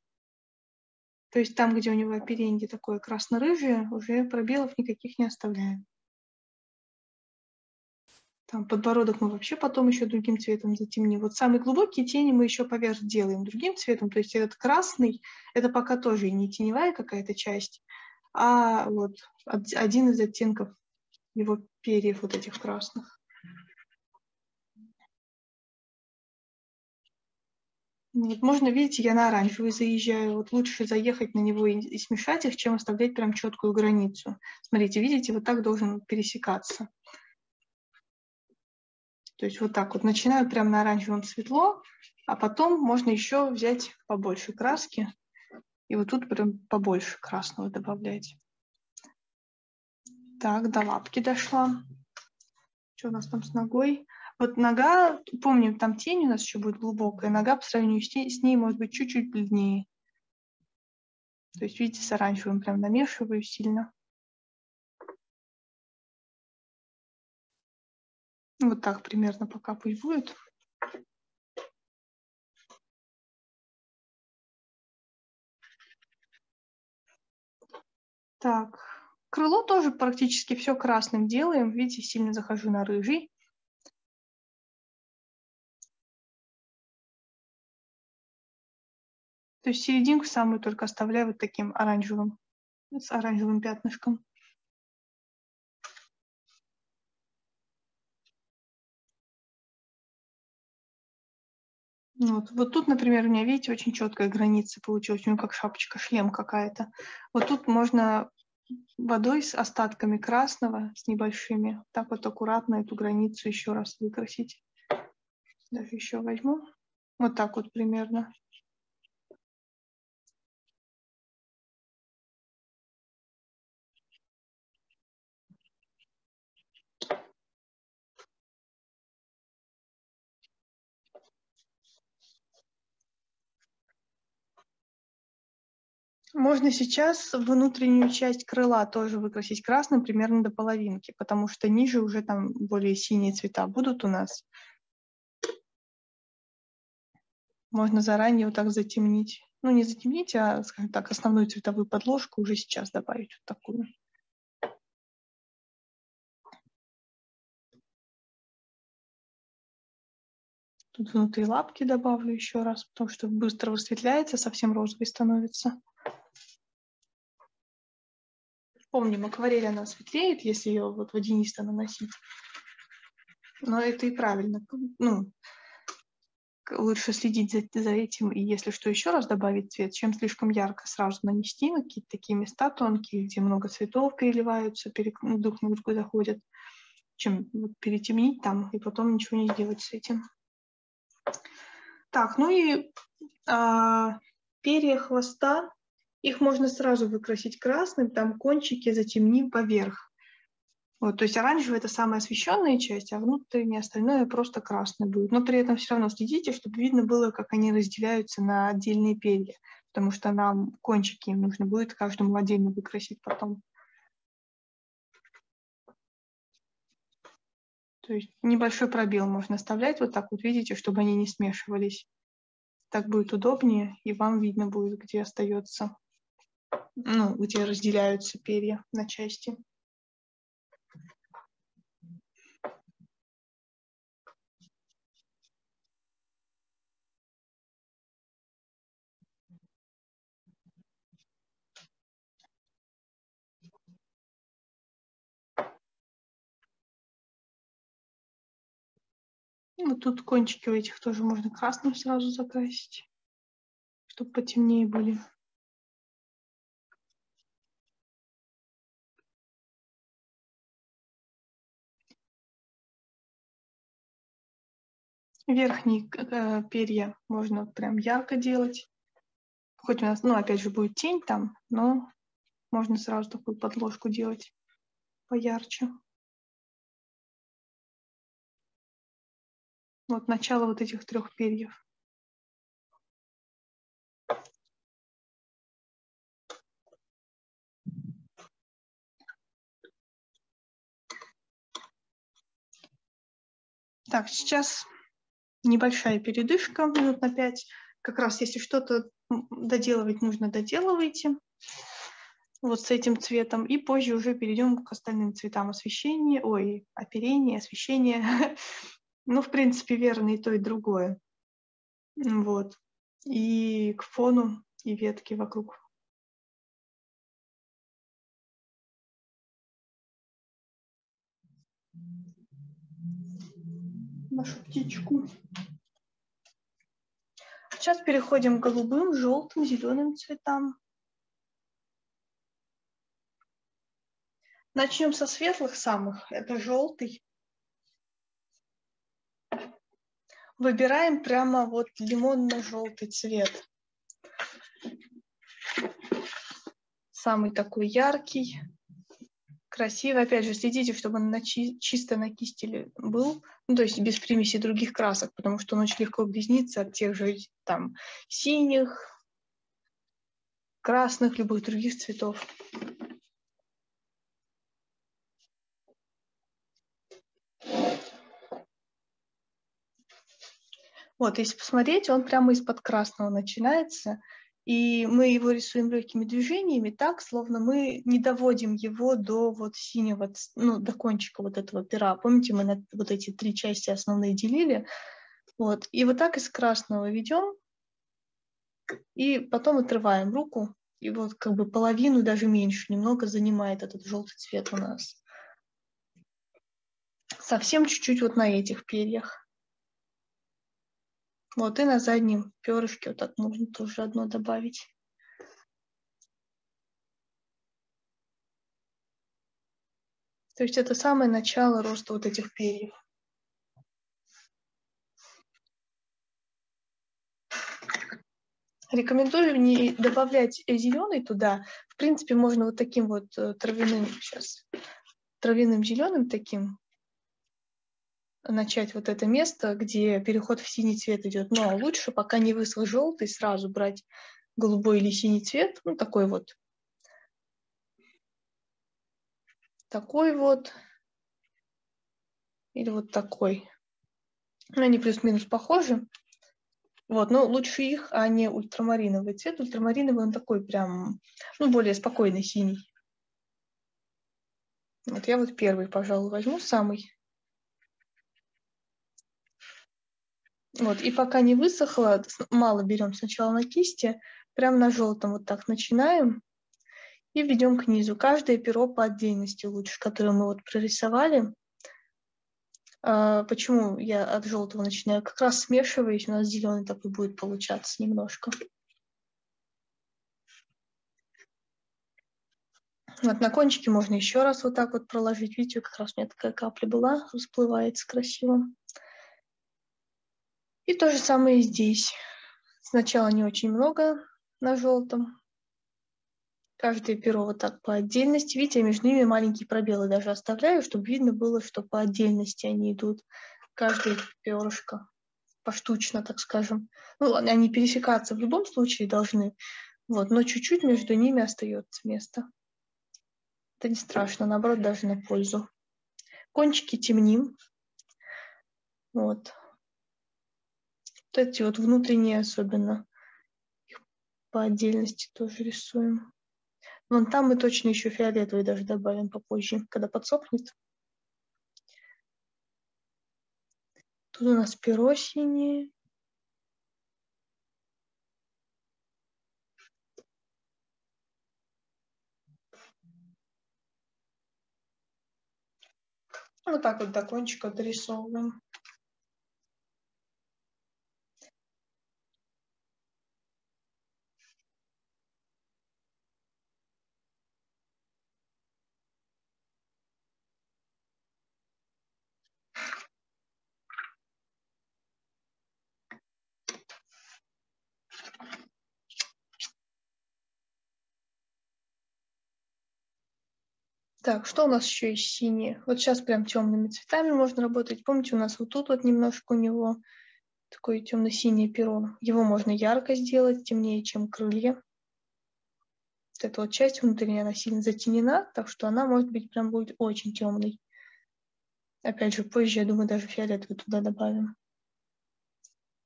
То есть там, где у него оперенье такое красно-рыжее, уже пробелов никаких не оставляем. Там подбородок мы вообще потом еще другим цветом затемним. Вот самые глубокие тени мы еще поверх делаем другим цветом. То есть этот красный, это пока тоже не теневая какая-то часть, а вот один из оттенков его перьев вот этих красных. Вот можно, видите, я на оранжевый заезжаю. Вот лучше заехать на него и смешать их, чем оставлять прям четкую границу. Смотрите, видите, вот так должен пересекаться. То есть вот так вот. Начинаю прям на оранжевом светло, а потом можно еще взять побольше краски. И вот тут прям побольше красного добавлять. Так, до лапки дошла. Что у нас там с ногой? Вот нога, помним, там тень у нас еще будет глубокая, нога по сравнению с ней может быть чуть-чуть бледнее. То есть, видите, с оранжевым прям намешиваю сильно. Вот так примерно пока пусть будет. Так, крыло тоже практически все красным делаем. Видите, сильно захожу на рыжий. То есть серединку самую только оставляю вот таким оранжевым, с оранжевым пятнышком. Вот. Вот тут, например, у меня, видите, очень четкая граница получилась, у него как шапочка, шлем какая-то. Вот тут можно водой с остатками красного, с небольшими, так вот аккуратно эту границу еще раз выкрасить. Даже еще возьму. Вот так вот примерно. Можно сейчас внутреннюю часть крыла тоже выкрасить красным примерно до половинки, потому что ниже уже там более синие цвета будут у нас. Можно заранее вот так затемнить. Ну, не затемнить, а, скажем так, основную цветовую подложку уже сейчас добавить вот такую. Тут внутри лапки добавлю еще раз, потому что быстро высветляется, совсем розовый становится. Помним, акварель она светлеет, если ее вот водянисто наносить. Но это и правильно. Ну, лучше следить за этим и, если что, еще раз добавить цвет, чем слишком ярко сразу нанести на какие-то такие места тонкие, где много цветов переливаются, друг на друга заходят, чем перетемнить там и потом ничего не сделать с этим. Так, ну и перья хвоста, их можно сразу выкрасить красным, там кончики затемним поверх. Вот, то есть оранжевый – это самая освещенная часть, а внутреннее остальное просто красное будет. Но при этом все равно следите, чтобы видно было, как они разделяются на отдельные перья, потому что нам кончики нужно будет каждому отдельно выкрасить потом. То есть небольшой пробел можно оставлять вот так вот, видите, чтобы они не смешивались. Так будет удобнее, и вам видно будет, где остается, ну, где разделяются перья на части. Вот тут кончики у этих тоже можно красным сразу закрасить, чтобы потемнее были. Верхние перья можно прям ярко делать. Хоть у нас, ну, опять же, будет тень там, но можно сразу такую подложку делать поярче. Вот начало вот этих трех перьев. Так, сейчас небольшая передышка, минут на 5. Как раз если что-то доделывать нужно, доделывайте. Вот с этим цветом. И позже уже перейдем к остальным цветам освещения. Ой, оперения, освещения. Ну, в принципе, верно и то, и другое. Вот. И к фону, и ветки вокруг. Нашу птичку. Сейчас переходим к голубым, желтым, зеленым цветам. Начнем со светлых самых. Это желтый. Выбираем прямо вот лимонно-желтый цвет. Самый такой яркий, красивый. Опять же, следите, чтобы он чисто на кисти был, ну, то есть без примеси других красок, потому что он очень легко грязнится от тех же там синих, красных, любых других цветов. Вот, если посмотреть, он прямо из-под красного начинается, и мы его рисуем легкими движениями так, словно мы не доводим его до вот синего, ну, до кончика вот этого пера. Помните, мы на вот эти три части основные делили? Вот, и вот так из красного ведем, и потом отрываем руку, и вот как бы половину, даже меньше, немного занимает этот желтый цвет у нас. Совсем чуть-чуть вот на этих перьях. Вот и на заднем перышке вот так можно тоже одно добавить. То есть это самое начало роста вот этих перьев. Рекомендую не добавлять зеленый туда. В принципе, можно вот таким вот травяным сейчас, травяным зеленым таким. Начать вот это место, где переход в синий цвет идет. Но лучше, пока не высох желтый, сразу брать голубой или синий цвет. Ну, такой вот. Такой вот. Или вот такой. Ну, они плюс-минус похожи. Вот, но лучше их, а не ультрамариновый цвет. Ультрамариновый, он такой прям, ну, более спокойный синий. Вот я вот первый, пожалуй, возьму самый. Вот, и пока не высохло, мало берем сначала на кисти, прям на желтом вот так начинаем и ведем к низу. Каждое перо по отдельности лучше, которое мы вот прорисовали. Почему я от желтого начинаю? Как раз смешиваюсь, у нас зеленый так и будет получаться немножко. Вот на кончике можно еще раз вот так вот проложить. Видите, как раз у меня такая капля была, расплывается красиво. И то же самое здесь. Сначала не очень много на желтом. Каждое перо вот так по отдельности. Видите, я между ними маленькие пробелы даже оставляю, чтобы видно было, что по отдельности они идут. Каждое перышко поштучно, так скажем. Ну, они пересекаться в любом случае должны. Вот, но чуть-чуть между ними остается место. Это не страшно, наоборот, даже на пользу. Кончики темним. Вот. Вот эти вот внутренние особенно. Их по отдельности тоже рисуем. Вон там мы точно еще фиолетовый даже добавим попозже, когда подсохнет. Тут у нас перо синее. Вот так вот до кончика дорисовываем. Так, что у нас еще есть синие? Вот сейчас прям темными цветами можно работать. Помните, у нас вот тут вот немножко у него такое темно-синее перо. Его можно ярко сделать, темнее, чем крылья. Вот эта вот часть внутренняя, она сильно затенена, так что она, может быть, прям будет очень темной. Опять же, позже, я думаю, даже фиолетовый туда добавим.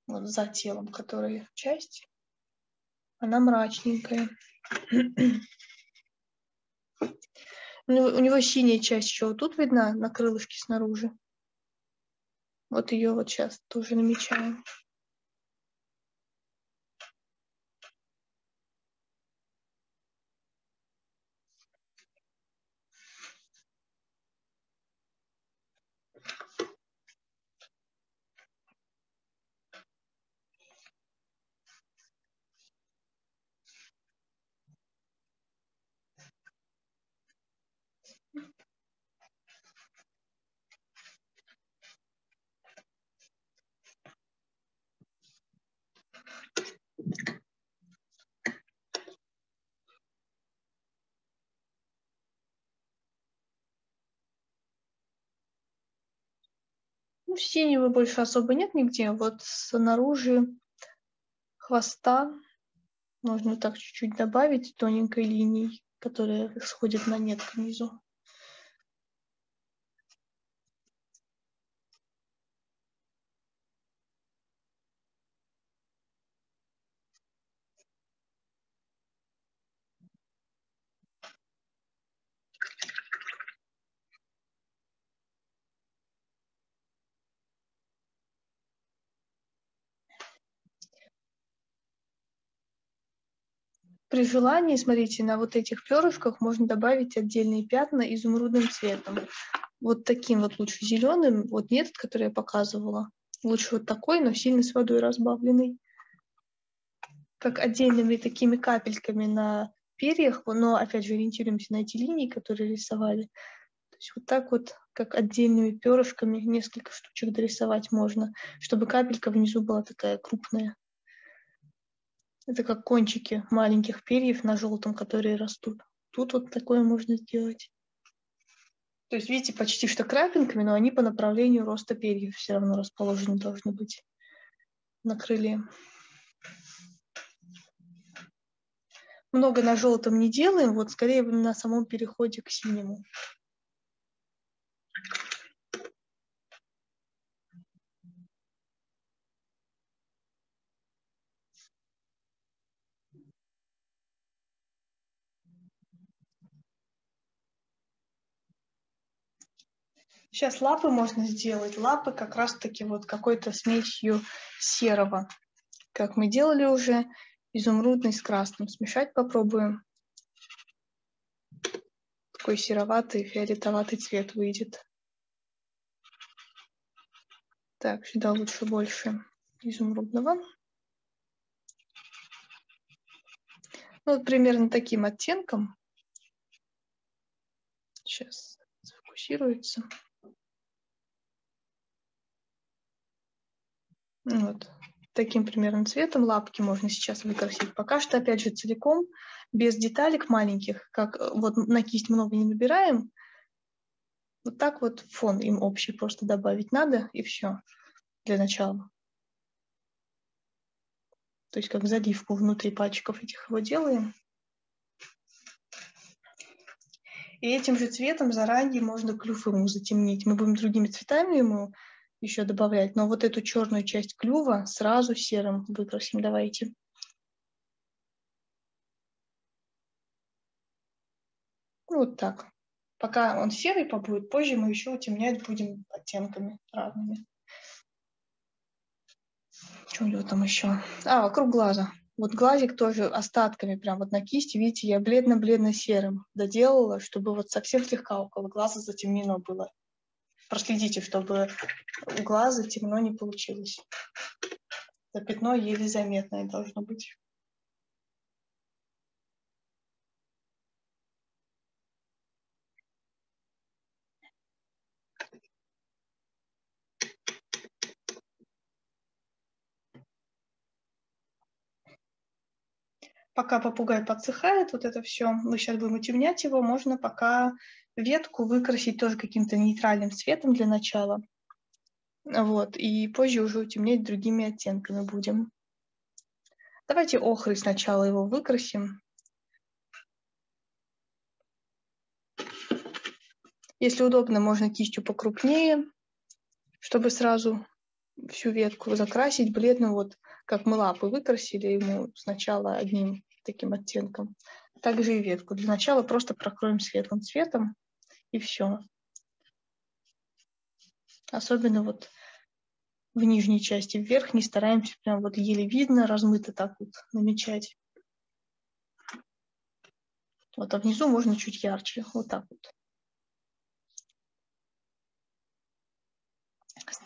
Вот за телом, которая часть, она мрачненькая. У него синяя часть еще вот тут видна, на крылышке снаружи. Вот ее вот сейчас тоже намечаем. Ну, синего больше особо нет нигде. Вот снаружи хвоста можно так чуть-чуть добавить тоненькой линией, которая сходит на нет внизу. При желании, смотрите, на вот этих перышках можно добавить отдельные пятна изумрудным цветом. Вот таким вот лучше зеленым, вот не этот, который я показывала. Лучше вот такой, но сильно с водой разбавленный. Как отдельными такими капельками на перьях, но опять же ориентируемся на эти линии, которые рисовали. То есть вот так вот, как отдельными перышками, несколько штучек дорисовать можно, чтобы капелька внизу была такая крупная. Это как кончики маленьких перьев на желтом, которые растут. Тут вот такое можно сделать. То есть, видите, почти что крапинками, но они по направлению роста перьев все равно расположены должны быть на крыле. Много на желтом не делаем, вот скорее на самом переходе к синему. Сейчас лапы можно сделать. Лапы как раз-таки вот какой-то смесью серого. Как мы делали уже, изумрудный с красным. Смешать попробуем. Такой сероватый, фиолетоватый цвет выйдет. Так, сюда лучше больше изумрудного. Ну, вот примерно таким оттенком. Сейчас сфокусируется. Вот таким примерным цветом лапки можно сейчас выкрасить. Пока что, опять же, целиком, без деталек маленьких, как вот на кисть много не набираем. Вот так вот фон им общий просто добавить надо, и все для начала. То есть как заливку внутри пальчиков этих его делаем. И этим же цветом заранее можно клюв ему затемнить. Мы будем другими цветами ему еще добавлять. Но вот эту черную часть клюва сразу серым выкрасим. Давайте. Вот так. Пока он серый побудет, позже мы еще утемнять будем оттенками разными. Что у него там еще? А, вокруг глаза. Вот глазик тоже остатками, прям вот на кисти, видите, я бледно-бледно-серым доделала, чтобы вот совсем слегка около глаза затемнено было. Проследите, чтобы у глаза темно не получилось. Это пятно еле заметное должно быть. Пока попугай подсыхает, вот это все, мы сейчас будем утемнять его, можно пока ветку выкрасить тоже каким-то нейтральным цветом для начала. Вот, и позже уже утемнять другими оттенками будем. Давайте охрой сначала его выкрасим. Если удобно, можно кистью покрупнее, чтобы сразу всю ветку закрасить бледную, вот как мы лапы выкрасили ему сначала одним таким оттенком. Также и ветку. Для начала просто прокроем светлым цветом, и все. Особенно вот в нижней части, вверх не стараемся, прям вот еле видно, размыто так вот намечать. Вот, а внизу можно чуть ярче, вот так вот.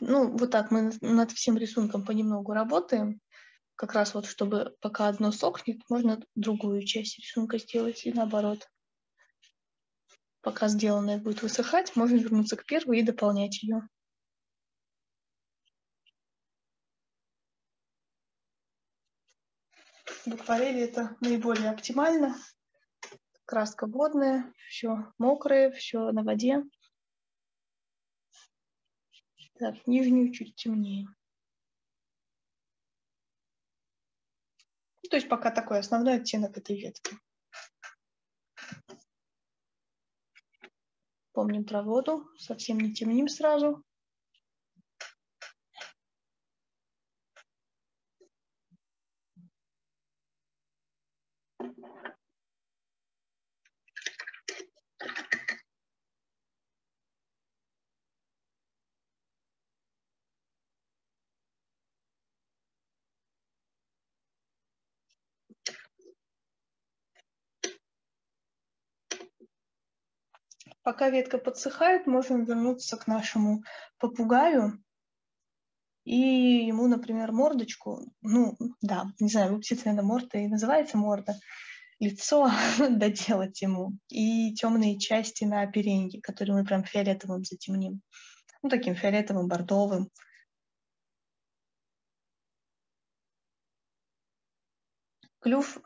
Ну, вот так мы над всем рисунком понемногу работаем. Как раз вот, чтобы пока одно сохнет, можно другую часть рисунка сделать и наоборот. Пока сделанное будет высыхать, можно вернуться к первой и дополнять ее. В акварели это наиболее оптимально. Краска водная, все мокрое, все на воде. Так, нижнюю чуть темнее. То есть пока такой основной оттенок этой ветки. Помним про воду, совсем не темним сразу. Пока ветка подсыхает, можем вернуться к нашему попугаю и ему, например, мордочку. Ну, да, не знаю, у птицы, наверное, морда и называется морда. Лицо доделать ему и темные части на оперенье, которые мы прям фиолетовым затемним. Ну, таким фиолетовым, бордовым. Клюв...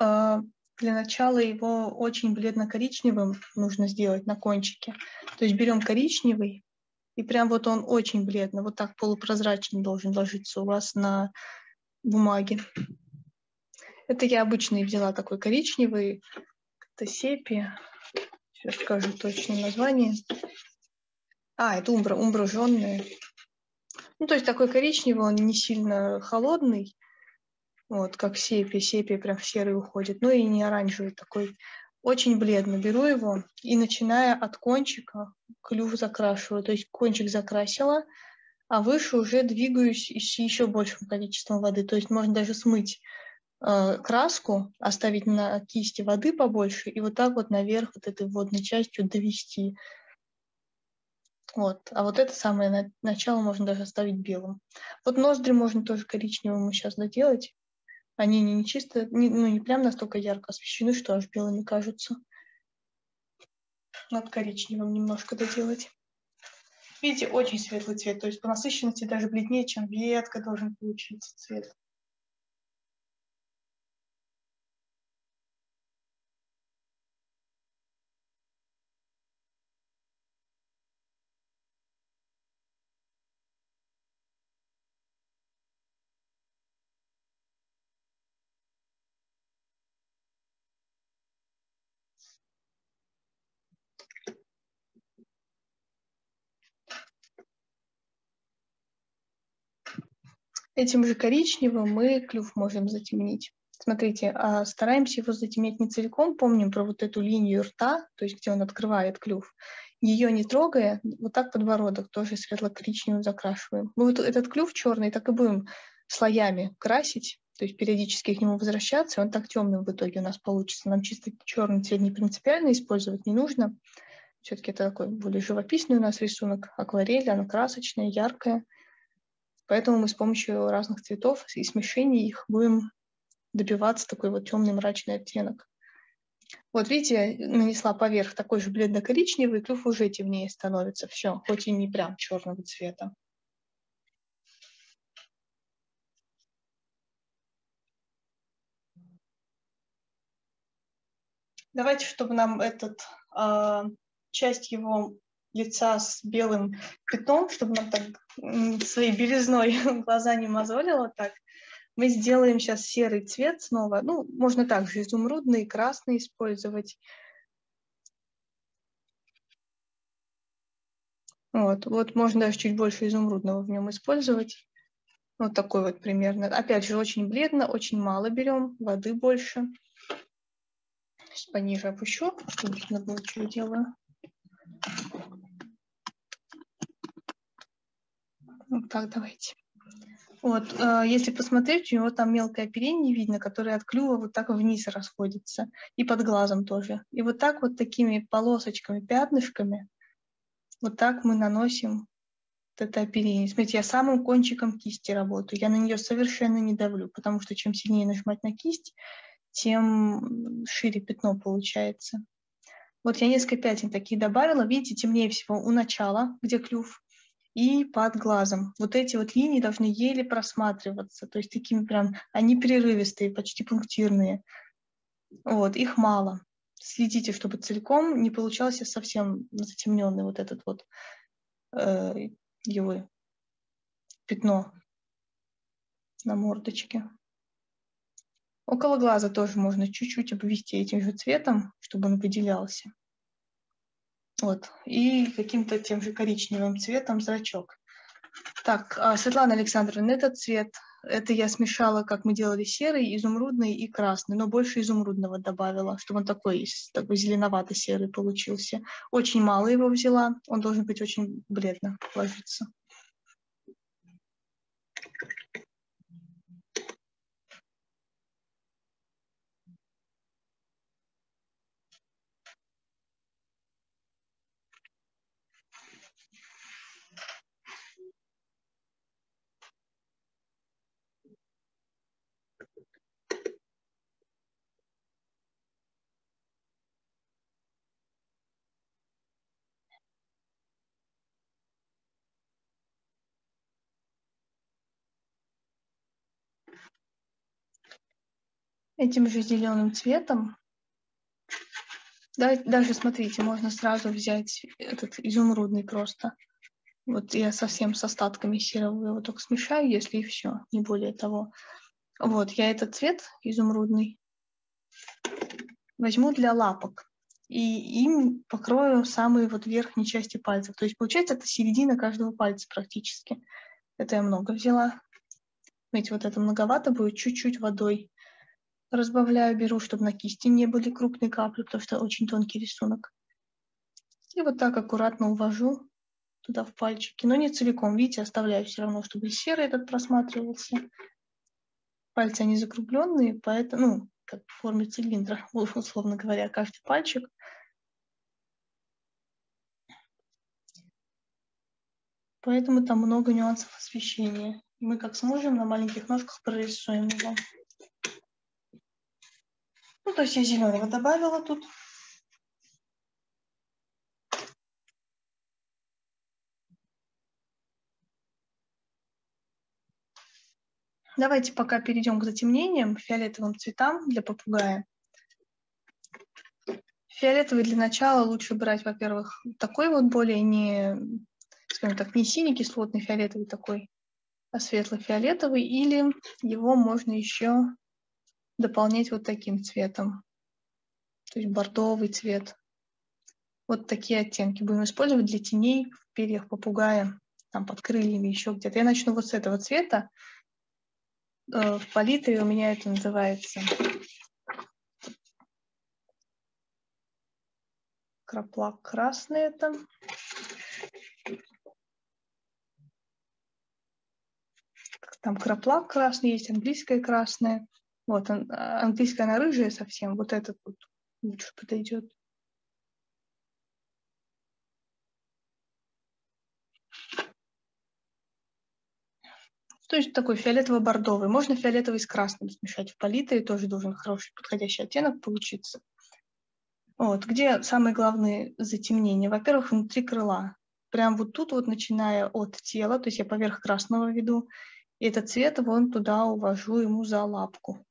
Для начала его очень бледно-коричневым нужно сделать на кончике. То есть берем коричневый, и прям вот он очень бледно, вот так полупрозрачный должен ложиться у вас на бумаге. Это я обычно и взяла такой коричневый, это сепия, сейчас скажу точное название. А, это умбра, умбра жженая. Ну, то есть такой коричневый, он не сильно холодный. Вот, как сепия. Сепия прям в серый уходит. Ну и не оранжевый такой. Очень бледно беру его. И начиная от кончика клюв закрашиваю. То есть кончик закрасила, а выше уже двигаюсь с еще большим количеством воды. То есть можно даже смыть краску, оставить на кисти воды побольше и вот так вот наверх вот этой водной частью довести. Вот. А вот это самое начало можно даже оставить белым. Вот ноздри можно тоже коричневым сейчас доделать. Они не чисто, не прям настолько ярко освещены, что аж белыми кажутся. Надо коричневым немножко доделать. Видите, очень светлый цвет. То есть по насыщенности даже бледнее, чем ветка должен получиться цвет. Этим же коричневым мы клюв можем затемнить. Смотрите, стараемся его затемнять не целиком. Помним про вот эту линию рта, то есть где он открывает клюв. Ее не трогая, вот так подбородок тоже светло-коричневым закрашиваем. Мы вот этот клюв черный так и будем слоями красить, то есть периодически к нему возвращаться. Он так темным в итоге у нас получится. Нам чисто черный цвет не принципиально использовать не нужно. Все-таки это такой более живописный у нас рисунок. Акварель, она красочная, яркая. Поэтому мы с помощью разных цветов и смешений их будем добиваться такой вот темный мрачный оттенок. Вот видите, я нанесла поверх такой же бледно-коричневый, клюв уже темнее становится. Все, хоть и не прям черного цвета. Давайте, чтобы нам этот часть его лица с белым пятном, чтобы нам так своей белизной глаза не мозолило так. Мы сделаем сейчас серый цвет снова. Ну, можно также изумрудный, красный использовать. Вот, вот можно даже чуть больше изумрудного в нем использовать. Вот такой вот примерно. Опять же, очень бледно, очень мало берем, воды больше. Сейчас пониже опущу, чтобы на блочку делаю. Вот так давайте. Вот, если посмотреть, у него там мелкое оперение видно, которое от клюва вот так вниз расходится. И под глазом тоже. И вот так вот такими полосочками, пятнышками, вот так мы наносим вот это оперение. Смотрите, я самым кончиком кисти работаю. Я на нее совершенно не давлю, потому что чем сильнее нажимать на кисть, тем шире пятно получается. Вот я несколько пятен таких добавила. Видите, темнее всего у начала, где клюв, и под глазом. Вот эти вот линии должны еле просматриваться. То есть такими прям, они прерывистые, почти пунктирные. Вот, их мало. Следите, чтобы целиком не получался совсем затемненный вот этот вот его пятно на мордочке. Около глаза тоже можно чуть-чуть обвести этим же цветом, чтобы он выделялся. Вот. И каким-то тем же коричневым цветом зрачок. Так, Светлана Александровна, этот цвет, это я смешала, как мы делали, серый, изумрудный и красный, но больше изумрудного добавила, чтобы он такой зеленовато-серый получился. Очень мало его взяла, он должен быть очень бледно ложиться. Этим же зеленым цветом, да, даже, смотрите, можно сразу взять этот изумрудный просто. Вот я совсем с остатками серого его только смешаю, если и все, не более того. Вот, я этот цвет изумрудный возьму для лапок и им покрою самые вот верхние части пальцев. То есть, получается, это середина каждого пальца практически. Это я много взяла. Видите, вот это многовато будет, чуть-чуть водой. Разбавляю, беру, чтобы на кисти не были крупные капли, потому что очень тонкий рисунок. И вот так аккуратно увожу туда в пальчики, но не целиком. Видите, оставляю все равно, чтобы серый этот просматривался. Пальцы они закругленные, поэтому, ну, как в форме цилиндра, условно говоря, каждый пальчик. Поэтому там много нюансов освещения. И мы как сможем на маленьких ножках прорисуем его. Ну, то есть я зеленого добавила тут. Давайте пока перейдем к затемнениям, фиолетовым цветам для попугая. Фиолетовый для начала лучше брать, во-первых, такой вот более не, скажем так, не синий кислотный фиолетовый такой, а светло-фиолетовый, или его можно еще дополнять вот таким цветом, то есть бордовый цвет. Вот такие оттенки будем использовать для теней в перьях попугая, там под крыльями, еще где-то. Я начну вот с этого цвета. В палитре у меня это называется краплак красный. Это там краплак красный есть, английская красная. Вот английская, она рыжая совсем. Вот этот вот лучше подойдет. То есть такой фиолетово-бордовый. Можно фиолетовый с красным смешать в палитре, тоже должен хороший подходящий оттенок получиться. Вот, где самые главные затемнения? Во-первых, внутри крыла. Прям вот тут вот, начиная от тела, то есть я поверх красного веду, и этот цвет вон туда увожу ему за лапку.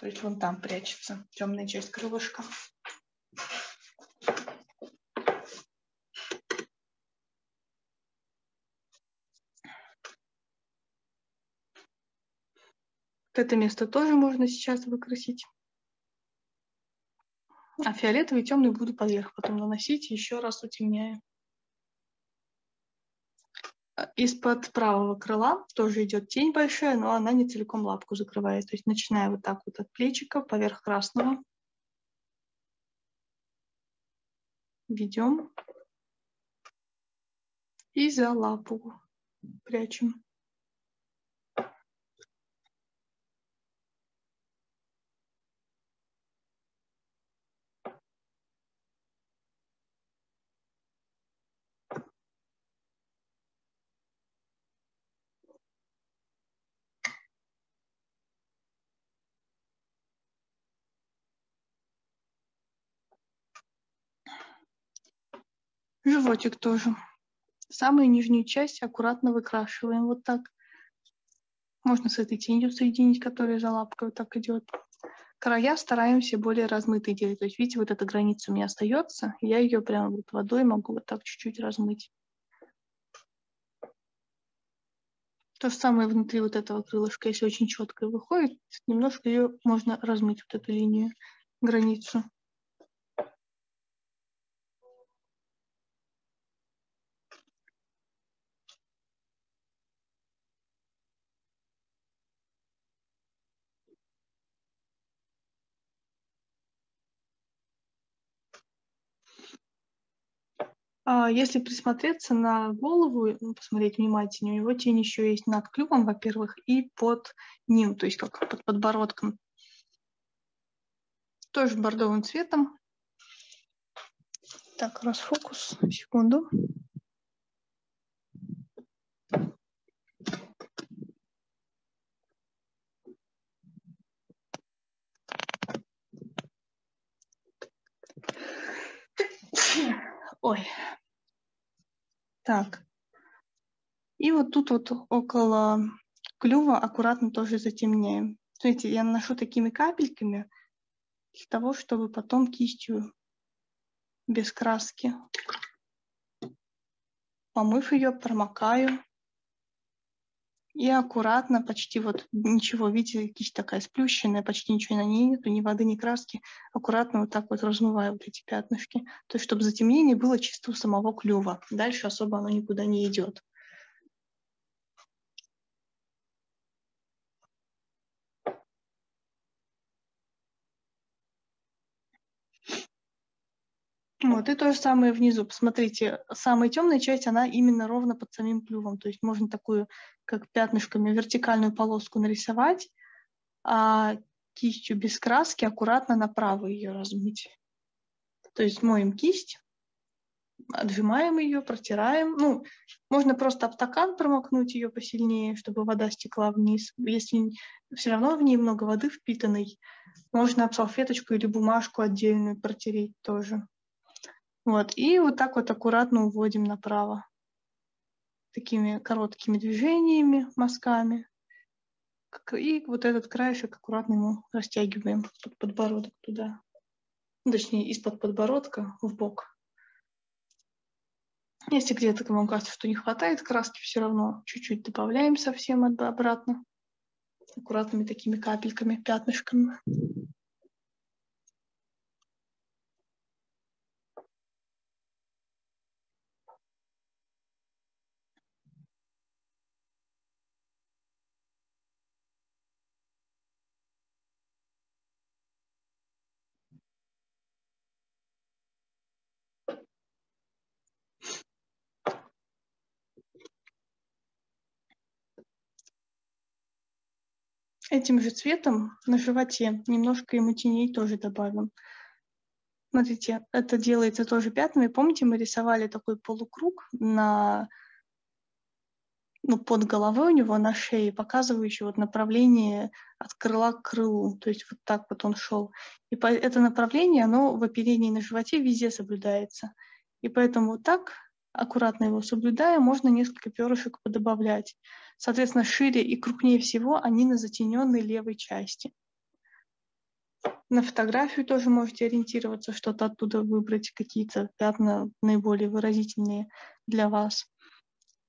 То есть вон там прячется темная часть крылышка. Вот это место тоже можно сейчас выкрасить. А фиолетовый и темный буду поверх потом наносить, еще раз утемняю. Из-под правого крыла тоже идет тень большая, но она не целиком лапку закрывает. То есть начиная вот так вот от плечика, поверх красного. Ведем. И за лапу прячем. Животик тоже. Самую нижнюю часть аккуратно выкрашиваем вот так. Можно с этой тенью соединить, которая за лапкой вот так идет. Края стараемся более размытые делать. То есть, видите, вот эта граница у меня остается. Я ее прямо вот водой могу вот так чуть-чуть размыть. То же самое внутри вот этого крылышка. Если очень четко выходит, немножко ее можно размыть, вот эту линию, границу. Если присмотреться на голову, посмотреть внимательнее, у него тень еще есть над клювом, во-первых, и под ним, то есть как под подбородком. Тоже бордовым цветом. Так, расфокус, секунду. Ой. Так. И вот тут вот около клюва аккуратно тоже затемняем. Смотрите, я наношу такими капельками для того, чтобы потом кистью без краски, помыв ее, промокаю. И аккуратно, почти вот ничего, видите, кисть такая сплющенная, почти ничего на ней нету, ни воды, ни краски. Аккуратно вот так вот размываю вот эти пятнышки. То есть, чтобы затемнение было чисто у самого клюва. Дальше особо оно никуда не идет. Вот, и то же самое внизу. Посмотрите, самая темная часть, она именно ровно под самим клювом. То есть можно такую, как пятнышками, вертикальную полоску нарисовать, а кистью без краски аккуратно направо ее размыть. То есть моем кисть отжимаем ее, протираем. Ну, можно просто об стакан промокнуть ее посильнее, чтобы вода стекла вниз. Если все равно в ней много воды впитанной, можно об салфеточку или бумажку отдельную протереть тоже. Вот, и вот так вот аккуратно уводим направо. Такими короткими движениями, мазками. И вот этот краешек аккуратно ему растягиваем под подбородок туда. Точнее, из-под подбородка в бок. Если где-то вам кажется, что не хватает краски, все равно чуть-чуть добавляем совсем обратно. Аккуратными такими капельками, пятнышками. Этим же цветом на животе немножко ему теней тоже добавим. Смотрите, это делается тоже пятнами. Помните, мы рисовали такой полукруг на, под головой у него, на шее, показывающий вот направление от крыла к крылу. То есть вот так вот он шел. И это направление, оно в оперении на животе везде соблюдается. И поэтому вот так, аккуратно его соблюдая, можно несколько перышек подобавлять. Соответственно, шире и крупнее всего они на затененной левой части. На фотографию тоже можете ориентироваться, что-то оттуда выбрать, какие-то пятна наиболее выразительные для вас.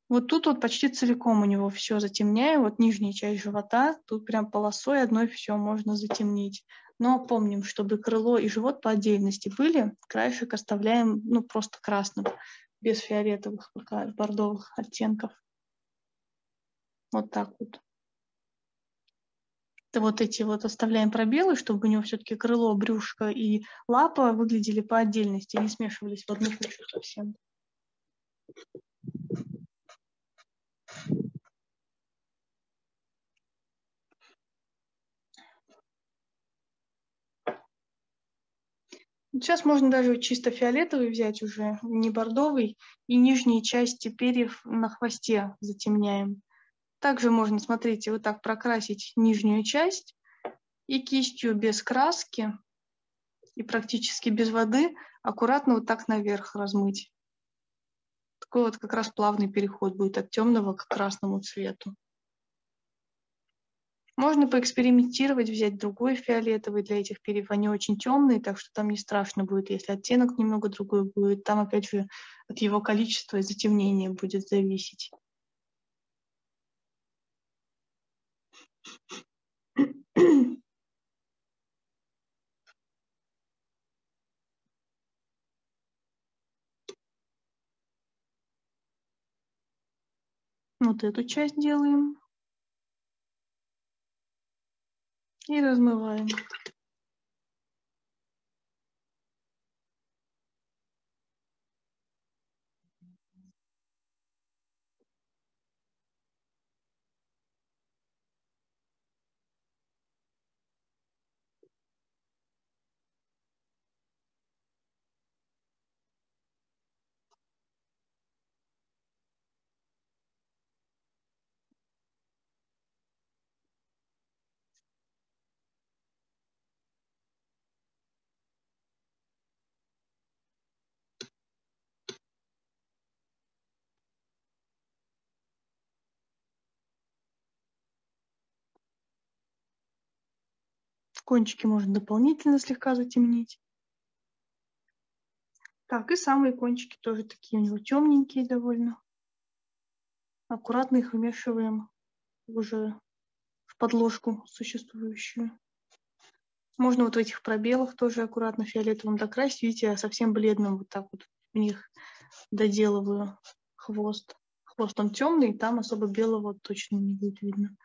Вот тут вот почти целиком у него все затемняю, вот нижняя часть живота, тут прям полосой одной все можно затемнить. Но помним, чтобы крыло и живот по отдельности были, краешек оставляем просто красным, без фиолетовых, пока бордовых оттенков. Вот так вот. Вот эти вот оставляем пробелы, чтобы у него все-таки крыло, брюшко и лапа выглядели по отдельности, не смешивались в одну кучу совсем. Сейчас можно даже чисто фиолетовый взять уже, не бордовый, и нижние части перьев на хвосте затемняем. Также можно, смотрите, вот так прокрасить нижнюю часть и кистью без краски и практически без воды аккуратно вот так наверх размыть. Такой вот как раз плавный переход будет от темного к красному цвету. Можно поэкспериментировать, взять другой фиолетовый для этих перьев. Они очень темные, так что там не страшно будет, если оттенок немного другой будет. Там, опять же, от его количества и затемнения будет зависеть. Вот эту часть делаем. И размываем. Кончики можно дополнительно слегка затемнить. Так, и самые кончики тоже такие у него темненькие довольно. Аккуратно их вмешиваем уже в подложку существующую. Можно вот в этих пробелах тоже аккуратно фиолетовым докрасить. Видите, я совсем бледным вот так вот в них доделываю хвост. Хвост он темный, там особо белого точно не будет видно.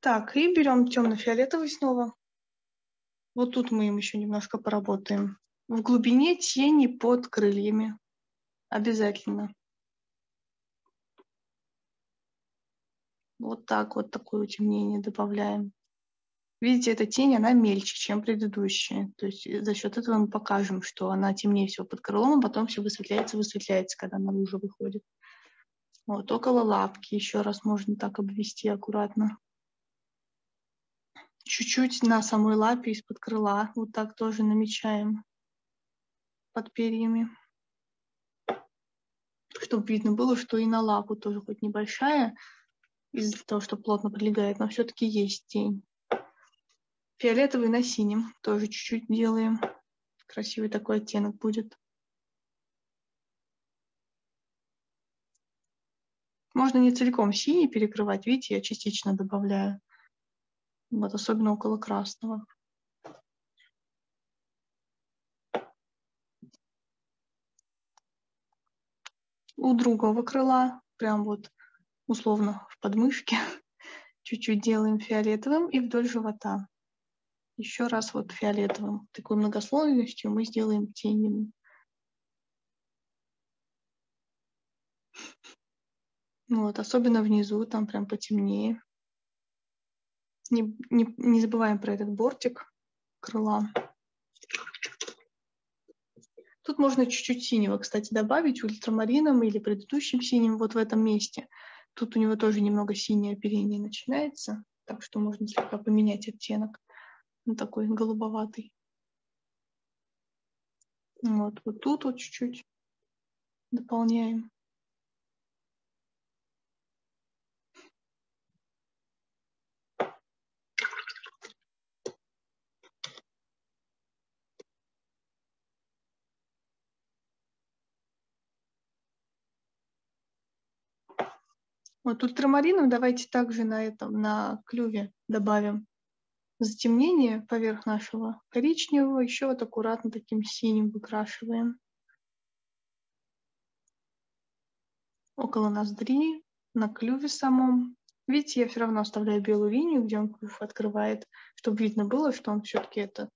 Так, и берем темно-фиолетовый снова. Вот тут мы им еще немножко поработаем. В глубине тени под крыльями. Обязательно. Вот так вот такое утемнение добавляем. Видите, эта тень, она мельче, чем предыдущая. То есть за счет этого мы покажем, что она темнее всего под крылом, а потом все высветляется, высветляется, когда наружу выходит. Вот, около лапки еще раз можно так обвести аккуратно. Чуть-чуть на самой лапе из-под крыла. Вот так тоже намечаем под перьями. Чтобы видно было, что и на лапу тоже хоть небольшая, из-за того, что плотно прилегает, но все-таки есть тень. Фиолетовый на синем тоже чуть-чуть делаем. Красивый такой оттенок будет. Можно не целиком синий перекрывать, видите, я частично добавляю. Вот, особенно около красного. У другого крыла, прям вот условно в подмышке, чуть-чуть делаем фиолетовым и вдоль живота. Еще раз вот фиолетовым. Такой многослойностью мы сделаем тени. Вот, особенно внизу, там прям потемнее. Не забываем про этот бортик крыла. Тут можно чуть-чуть синего, кстати, добавить ультрамарином или предыдущим синим вот в этом месте. Тут у него тоже немного синее оперение начинается, так что можно слегка поменять оттенок. Он такой голубоватый. Вот, вот тут вот чуть-чуть дополняем. Вот ультрамарином давайте также на клюве добавим затемнение поверх нашего коричневого. Еще вот аккуратно таким синим выкрашиваем. Около ноздри, на клюве самом. Видите, я все равно оставляю белую линию, где он клюв открывает, чтобы видно было, что он все-таки это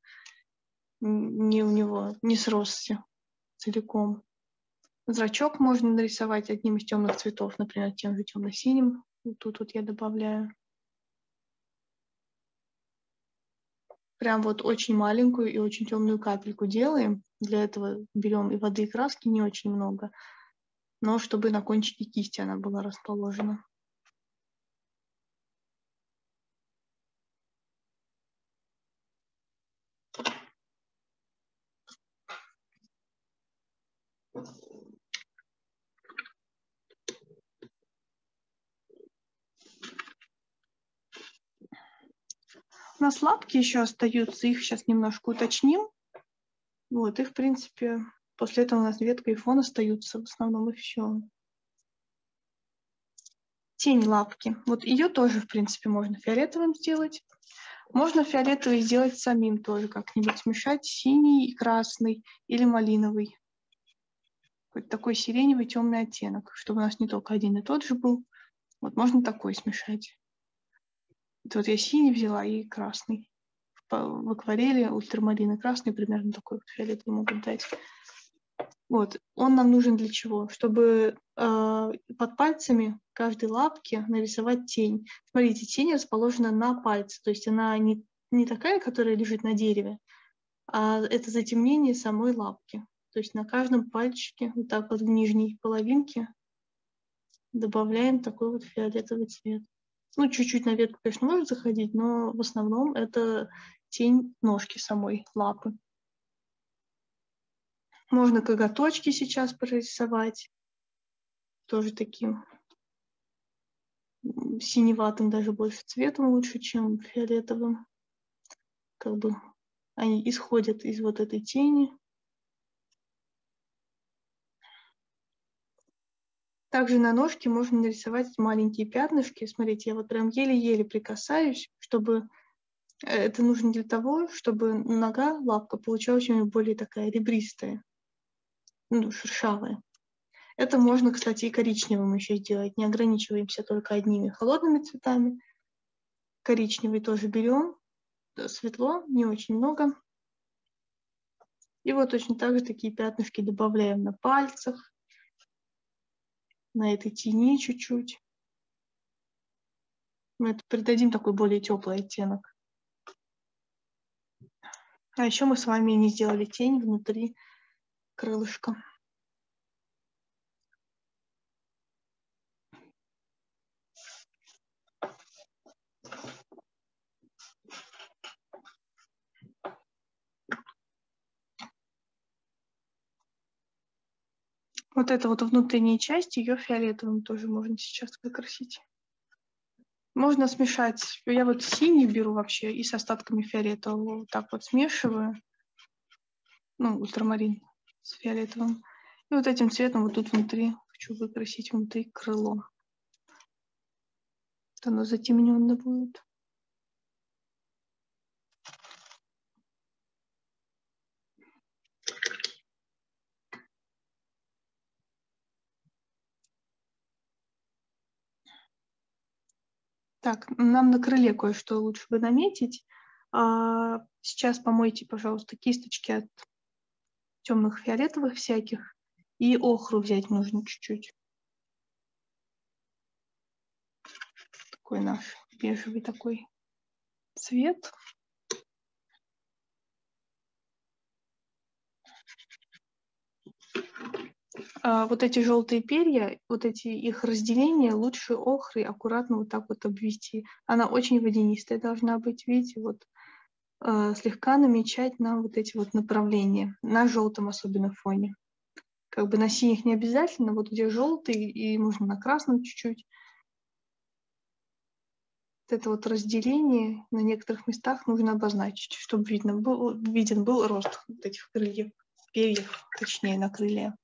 не у него, не сросся целиком. Зрачок можно нарисовать одним из темных цветов, например, тем же темно-синим. Вот тут вот я добавляю. Прям вот очень маленькую и очень темную капельку делаем. Для этого берем и воды, и краски не очень много, но чтобы на кончике кисти она была расположена. У нас лапки еще остаются, их сейчас немножко уточним. Вот, и в принципе после этого у нас ветка и фон остаются, в основном и все. Тень лапки. Вот ее тоже, в принципе, можно фиолетовым сделать. Можно фиолетовый сделать самим тоже, как-нибудь смешать синий и красный или малиновый. Хоть такой сиреневый темный оттенок, чтобы у нас не только один и тот же был. Вот можно такой смешать. Вот я синий взяла и красный. В акварели ультрамарин и красный примерно такой вот фиолетовый могут дать. Вот. Он нам нужен для чего? Чтобы под пальцами каждой лапки нарисовать тень. Смотрите, тень расположена на пальце. То есть она не такая, которая лежит на дереве, а это затемнение самой лапки. То есть на каждом пальчике, вот так вот в нижней половинке, добавляем такой вот фиолетовый цвет. Ну, чуть-чуть на ветку, конечно, может заходить, но в основном это тень ножки самой лапы. Можно коготочки сейчас прорисовать. Тоже таким синеватым, даже больше цветом лучше, чем фиолетовым. Как бы они исходят из вот этой тени. Также на ножке можно нарисовать маленькие пятнышки. Смотрите, я вот прям еле-еле прикасаюсь, чтобы это нужно для того, чтобы нога, лапка получалась у нее более такая ребристая, ну, шершавая. Это можно, кстати, и коричневым еще сделать. Не ограничиваемся только одними холодными цветами. Коричневый тоже берем. Светло, не очень много. И вот точно так же такие пятнышки добавляем на пальцах. На этой тени чуть-чуть. Мы это придадим такой более теплый оттенок. А еще мы с вами не сделали тень внутри крылышка. Вот эта вот внутренняя часть, ее фиолетовым тоже можно сейчас выкрасить. Можно смешать. Я вот синий беру вообще и с остатками фиолетового вот так вот смешиваю. Ну, ультрамарин с фиолетовым. И вот этим цветом вот тут внутри хочу выкрасить внутри крыло. Оно затемненно будет. Так, нам на крыле кое-что лучше бы наметить. Сейчас помойте, пожалуйста, кисточки от темных фиолетовых всяких. И охру взять можно чуть-чуть. Такой наш бежевый такой цвет. Вот эти желтые перья, вот эти их разделения лучше охрой аккуратно вот так вот обвести. Она очень водянистая должна быть, видите, вот слегка намечать нам вот эти вот направления, на желтом особенно фоне. Как бы на синих не обязательно, вот где желтый, и можно на красном чуть-чуть. Вот это вот разделение на некоторых местах нужно обозначить, чтобы виден был рост вот этих крыльев, перьев, точнее на крыле.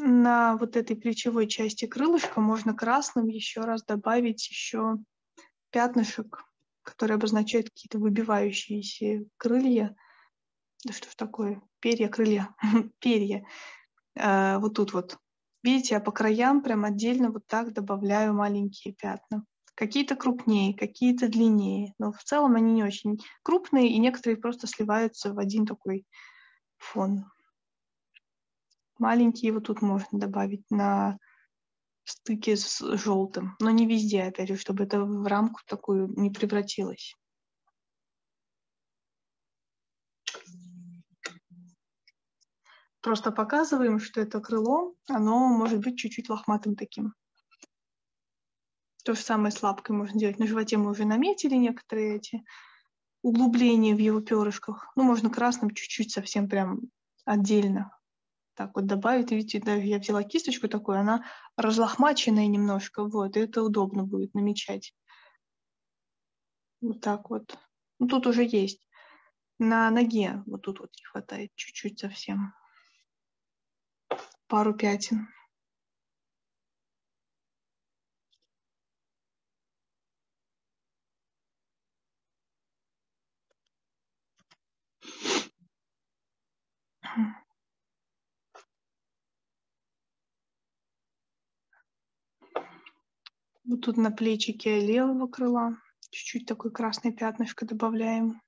На вот этой плечевой части крылышка можно красным еще раз добавить еще пятнышек, которые обозначают какие-то выбивающиеся крылья. Да что ж такое? Перья. Вот тут вот. Видите, я по краям прям отдельно вот так добавляю маленькие пятна. Какие-то крупнее, какие-то длиннее. Но в целом они не очень крупные, и некоторые просто сливаются в один такой фон. Маленькие вот тут можно добавить на стыке с желтым. Но не везде, опять же, чтобы это в рамку такую не превратилось. Просто показываем, что это крыло, оно может быть чуть-чуть лохматым таким. То же самое с лапкой можно делать. На животе мы уже наметили некоторые эти углубления в его перышках. Ну, можно красным чуть-чуть совсем прям отдельно. Так вот добавить, видите, даже я взяла кисточку такую, она разлохмаченная немножко, вот, и это удобно будет намечать. Вот так вот. Ну, тут уже есть. На ноге вот тут вот не хватает чуть-чуть совсем. Пару пятен. Вот тут на плечике левого крыла чуть-чуть такое красное пятнышко добавляем.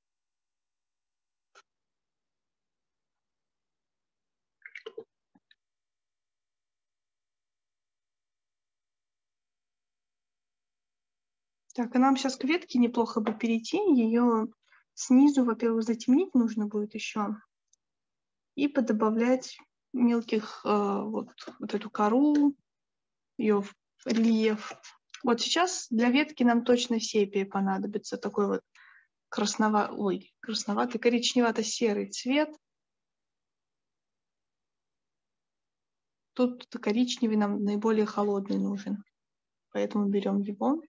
Так, и нам сейчас к ветке неплохо бы перейти. Ее снизу, во-первых, затемнить нужно будет еще. И подобавлять мелких, вот эту кору, ее рельеф. Вот сейчас для ветки нам точно сепия понадобится, такой вот красноватый, коричневато-серый цвет. Тут коричневый нам наиболее холодный нужен, поэтому берем его.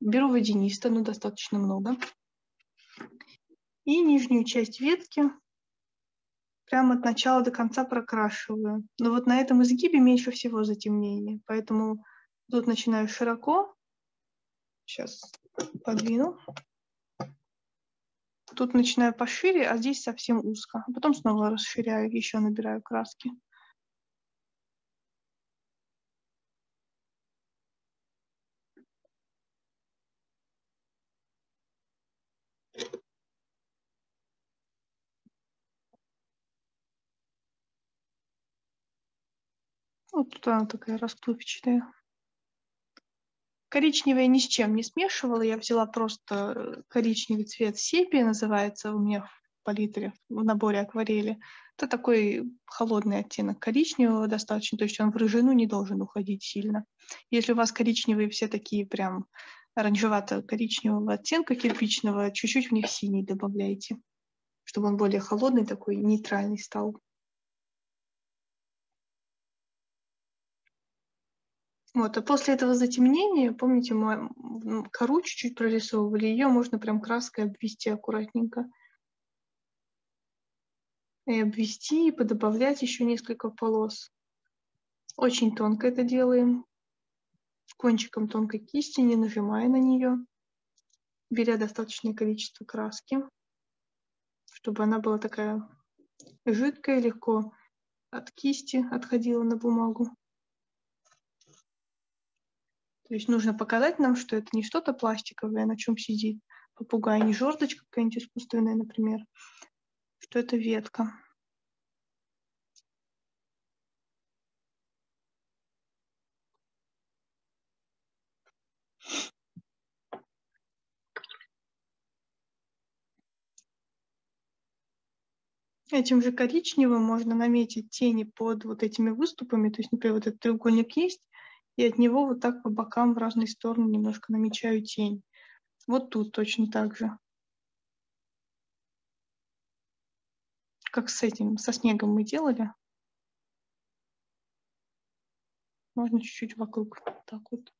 Беру водянисто, но достаточно много. И нижнюю часть ветки прямо от начала до конца прокрашиваю. Но вот на этом изгибе меньше всего затемнения, поэтому... Тут начинаю широко. Сейчас подвину. Тут начинаю пошире, а здесь совсем узко. Потом снова расширяю, еще набираю краски. Вот тут она такая расплывчатая. Коричневая ни с чем не смешивала. Я взяла просто коричневый цвет сепия, называется у меня в палитре, в наборе акварели. Это такой холодный оттенок коричневого достаточно, то есть он в рыжину не должен уходить сильно. Если у вас коричневые все такие прям оранжевато-коричневого оттенка кирпичного, чуть-чуть в них синий добавляйте, чтобы он более холодный, такой нейтральный стал. Вот, а после этого затемнения, помните, мы кору чуть-чуть прорисовывали, ее можно прям краской обвести аккуратненько. И обвести, и подобавлять еще несколько полос. Очень тонко это делаем. Кончиком тонкой кисти, не нажимая на нее, беря достаточное количество краски, чтобы она была такая жидкая, легко от кисти отходила на бумагу. То есть нужно показать нам, что это не что-то пластиковое, на чем сидит попугай, не жердочка какая-нибудь искусственная, например, что это ветка. Этим же коричневым можно наметить тени под вот этими выступами, то есть, например, вот этот треугольник есть, и от него вот так по бокам в разные стороны немножко намечаю тень. Вот тут точно так же. Как с этим, со снегом мы делали. Можно чуть-чуть вокруг, так вот.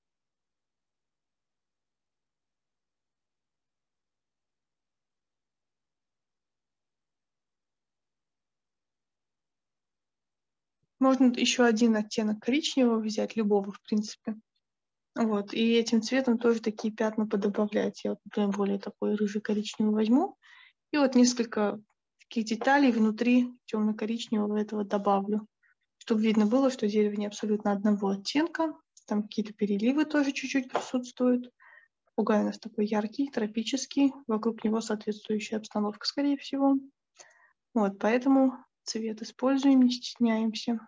Можно еще один оттенок коричневого взять, любого, в принципе. Вот, и этим цветом тоже такие пятна подобавлять. Я вот, например, более такой рыжий-коричневый возьму. И вот несколько таких деталей внутри темно-коричневого этого добавлю, чтобы видно было, что дерево не абсолютно одного оттенка. Там какие-то переливы тоже чуть-чуть присутствуют. Попугай у нас такой яркий, тропический. Вокруг него соответствующая обстановка, скорее всего. Вот, поэтому... цвет используем, не стесняемся.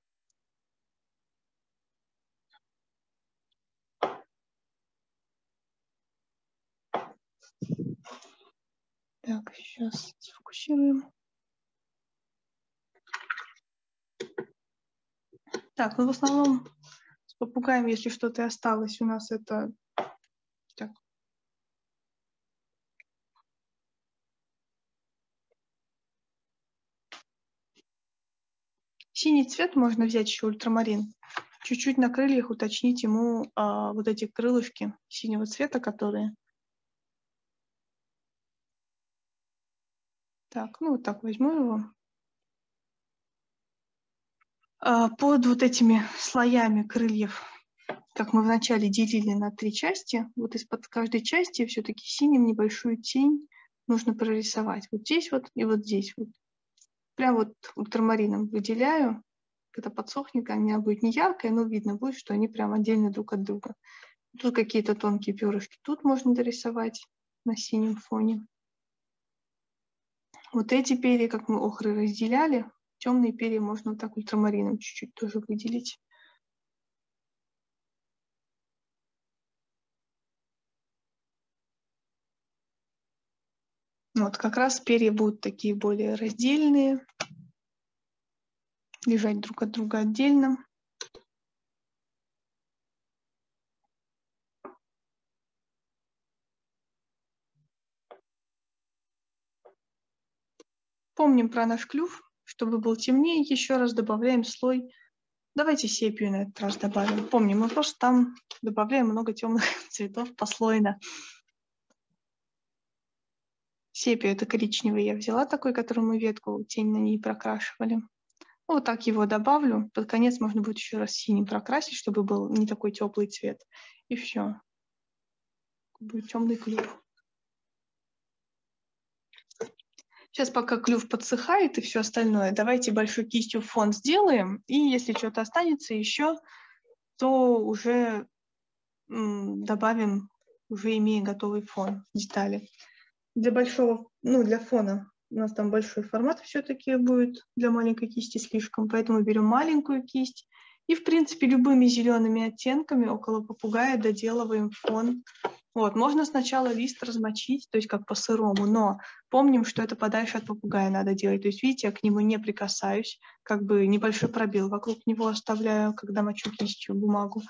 Так, сейчас сфокусируем. Так, ну в основном с попугаем, если что-то осталось, у нас это... Так. Синий цвет можно взять еще ультрамарин. Чуть-чуть на крыльях уточнить ему вот эти крылышки синего цвета, которые... Так, ну вот так возьму его. Под вот этими слоями крыльев, как мы вначале делили на три части, вот из-под каждой части все-таки синим небольшую тень нужно прорисовать. Вот здесь вот и вот здесь вот. Прям вот ультрамарином выделяю, когда подсохнет, она будет не яркая, но видно будет, что они прям отдельно друг от друга. Тут какие-то тонкие перышки, тут можно дорисовать на синем фоне. Вот эти перья, как мы охры разделяли, темные перья можно вот так ультрамарином чуть-чуть тоже выделить. Вот как раз перья будут такие более раздельные, лежать друг от друга отдельно. Помним про наш клюв, чтобы был темнее, еще раз добавляем слой. Давайте сепию на этот раз добавим. Помним, мы просто там добавляем много темных цветов послойно. Сепия — это коричневый, я взяла такой, который мы ветку, тень на ней прокрашивали. Ну, вот так его добавлю. Под конец можно будет еще раз синим прокрасить, чтобы был не такой теплый цвет. И все. Будет темный клюв. Сейчас пока клюв подсыхает и все остальное, давайте большой кистью фон сделаем. И если что-то останется еще, то уже добавим, уже имея готовый фон, детали. Для большого, ну, для фона у нас там большой формат все-таки будет, для маленькой кисти слишком, поэтому берем маленькую кисть И, в принципе, любыми зелеными оттенками около попугая доделываем фон. Вот, можно сначала лист размочить, то есть как по-сырому, но помним, что это подальше от попугая надо делать. То есть, видите, я к нему не прикасаюсь, как бы небольшой пробел вокруг него оставляю, когда мочу кистью бумагу.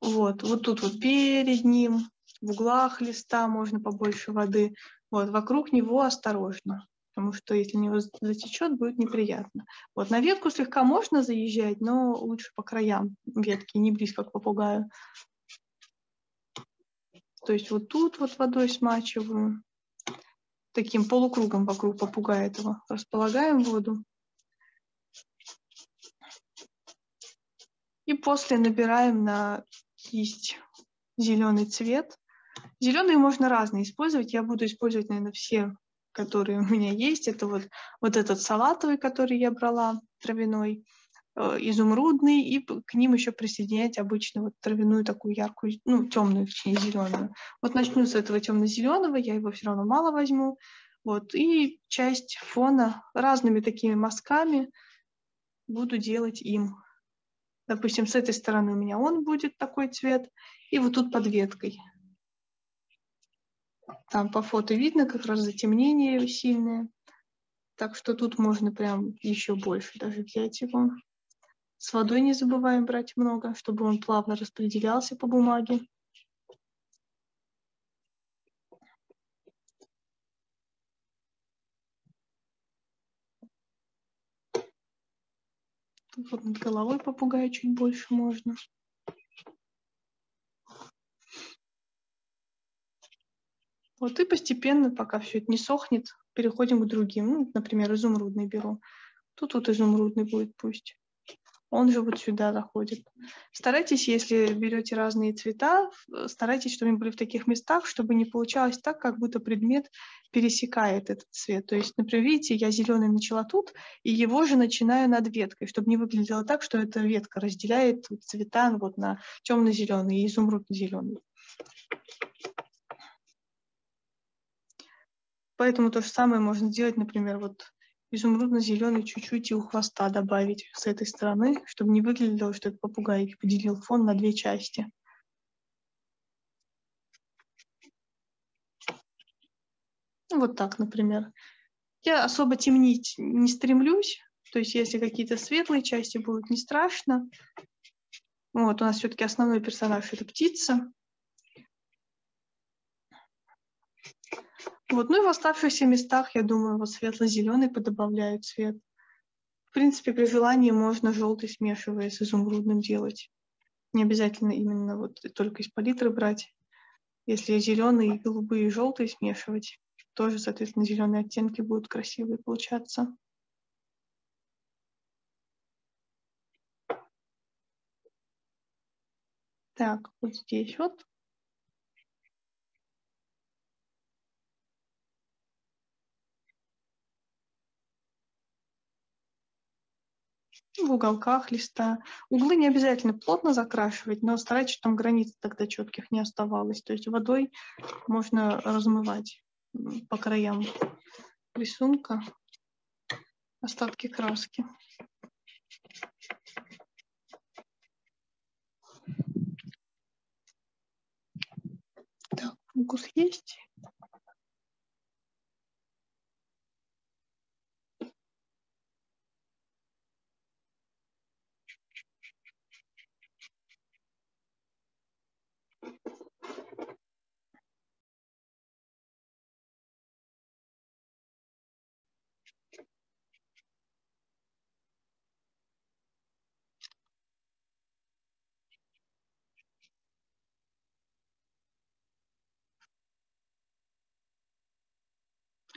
Вот, вот тут вот перед ним, в углах листа можно побольше воды. Вот, вокруг него осторожно, потому что если не затечет, будет неприятно. Вот, на ветку слегка можно заезжать, но лучше по краям ветки, не близко к попугаю. То есть вот тут вот водой смачиваю, таким полукругом вокруг попугая этого располагаем воду. И после набираем на кисть зеленый цвет. Зеленые можно разные использовать. Я буду использовать, наверное, все, которые у меня есть. Это вот этот салатовый, который я брала, травяной, изумрудный, и к ним еще присоединять обычно вот травяную такую яркую, ну, темную, точнее, зеленую. Вот начну с этого темно-зеленого, я его все равно мало возьму. Вот, и часть фона разными такими мазками буду делать им. Допустим, с этой стороны у меня он будет такой цвет, и вот тут под веткой. Там по фото видно как раз затемнение сильное, так что тут можно прям еще больше даже взять его. С водой не забываем брать много, чтобы он плавно распределялся по бумаге. Тут вот над головой попугая чуть больше можно. Вот и постепенно, пока все это не сохнет, переходим к другим. Ну, например, изумрудный беру. Тут вот изумрудный будет пусть. Он же вот сюда заходит. Старайтесь, если берете разные цвета, старайтесь, чтобы они были в таких местах, чтобы не получалось так, как будто предмет пересекает этот цвет. То есть, например, видите, я зеленый начала тут, и его же начинаю над веткой, чтобы не выглядело так, что эта ветка разделяет цвета вот на темно-зеленый и изумрудно-зеленый. Поэтому то же самое можно сделать, например, вот изумрудно-зеленый чуть-чуть и у хвоста добавить с этой стороны, чтобы не выглядело, что это попугай поделил фон на две части. Вот так, например. Я особо темнить не стремлюсь, то есть если какие-то светлые части будут, не страшно. Вот у нас все-таки основной персонаж — это птица. Вот, ну и в оставшихся местах, я думаю, вот светло-зеленый подобавляю цвет. В принципе, при желании можно желтый, смешивая с изумрудным, делать. Не обязательно именно вот только из палитры брать. Если зеленый, голубые и желтые смешивать, тоже, соответственно, зеленые оттенки будут красивые получаться. Так, вот здесь вот. В уголках листа. Углы не обязательно плотно закрашивать, но старайтесь, чтобы там границ тогда четких не оставалось. То есть водой можно размывать по краям рисунка остатки краски. Так, фокус есть.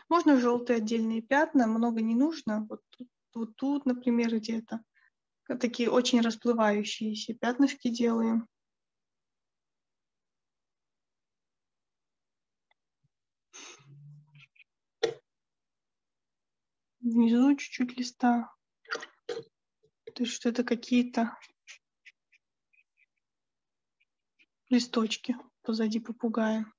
Можно желтые отдельные пятна, много не нужно. Вот тут, например, где-то. Такие очень расплывающиеся пятнышки делаем. Внизу чуть-чуть листа. То есть, что это какие-то листочки позади попугая.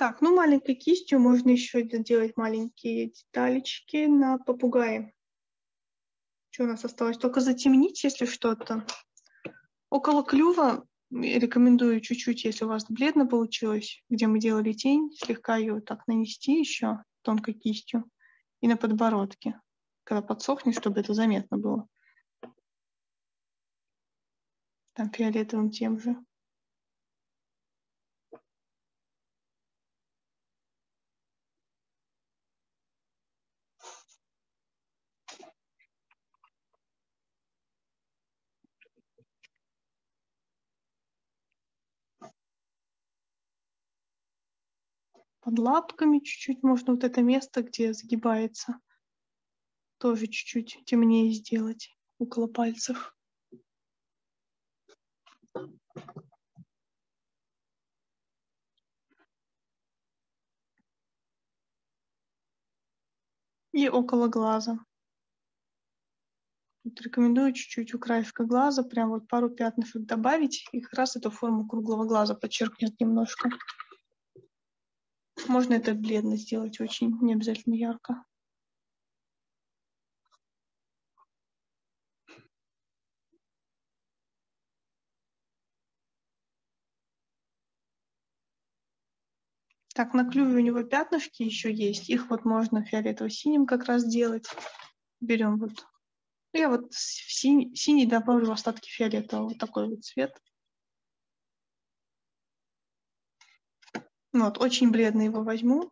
Так, ну маленькой кистью можно еще делать маленькие деталечки на попугае. Что у нас осталось? Только затемнить, если что-то. Около клюва рекомендую чуть-чуть, если у вас бледно получилось, где мы делали тень, слегка ее так нанести еще тонкой кистью и на подбородке, когда подсохнет, чтобы это заметно было. Там фиолетовым тем же. Под лапками чуть-чуть можно вот это место, где загибается, тоже чуть-чуть темнее сделать около пальцев. И около глаза. Вот рекомендую чуть-чуть у краешка глаза, прям вот пару пятнышек добавить, и как раз эту форму круглого глаза подчеркнет немножко. Можно это бледно сделать, очень не обязательно ярко. Так, на клюве у него пятнышки еще есть. Их вот можно фиолетово-синим как раз делать. Берем вот. Я вот в синий добавлю остатки фиолетового. Вот такой вот цвет. Вот, очень бледно его возьму.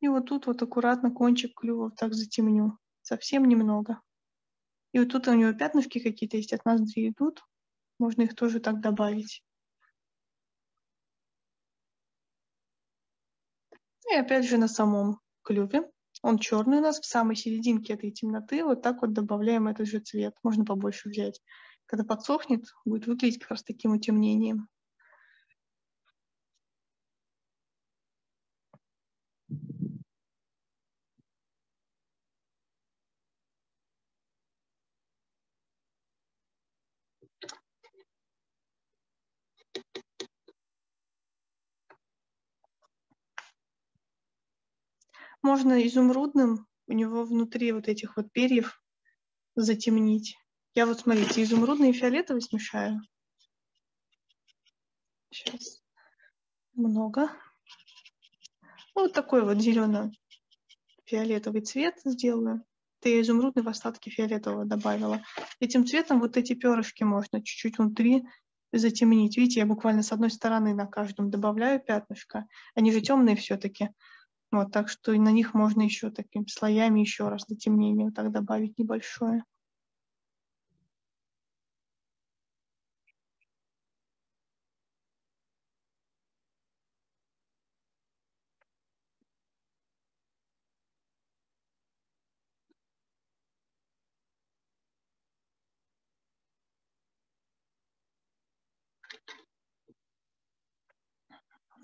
И вот тут вот аккуратно кончик клюва вот так затемню. Совсем немного. И вот тут у него пятнышки какие-то есть, от нас две идут. Можно их тоже так добавить. И опять же на самом клюве. Он черный у нас, в самой серединке этой темноты. Вот так вот добавляем этот же цвет. Можно побольше взять. Когда подсохнет, будет выглядеть как раз таким утемнением. Можно изумрудным, у него внутри вот этих вот перьев затемнить. Я вот, смотрите, изумрудный и фиолетовый смешаю. Сейчас. Много. Вот такой вот зелено-фиолетовый цвет сделаю. Это я изумрудный в остатке фиолетового добавила. Этим цветом вот эти перышки можно чуть-чуть внутри затемнить. Видите, я буквально с одной стороны на каждом добавляю пятнышко. Они же темные все-таки. Вот, так что на них можно еще такими слоями еще раз затемнение вот так добавить небольшое.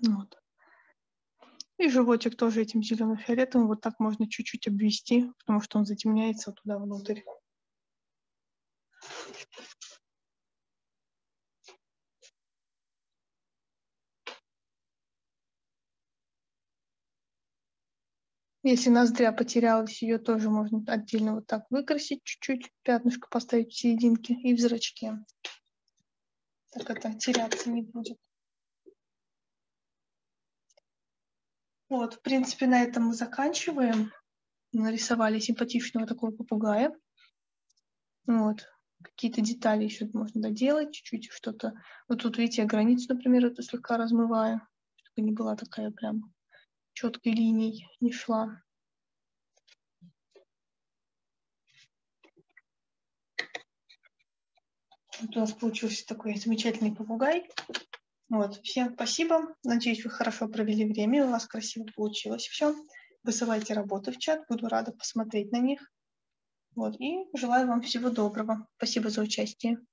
Вот. И животик тоже этим зелено-фиолетовым вот так можно чуть-чуть обвести, потому что он затемняется туда внутрь. Если ноздря потерялась, ее тоже можно отдельно вот так выкрасить чуть-чуть, пятнышко поставить в серединке и в зрачке. Так это теряться не будет. Вот, в принципе, на этом мы заканчиваем. Нарисовали симпатичного такого попугая. Вот. Какие-то детали еще можно доделать, чуть-чуть что-то. Вот тут, видите, я границу, например, это слегка размываю, чтобы не была такая прям четкой линией, не шла. Вот у нас получился такой замечательный попугай. Вот. Всем спасибо. Надеюсь, вы хорошо провели время, у вас красиво получилось все. Высылайте работы в чат, буду рада посмотреть на них. Вот. И желаю вам всего доброго. Спасибо за участие.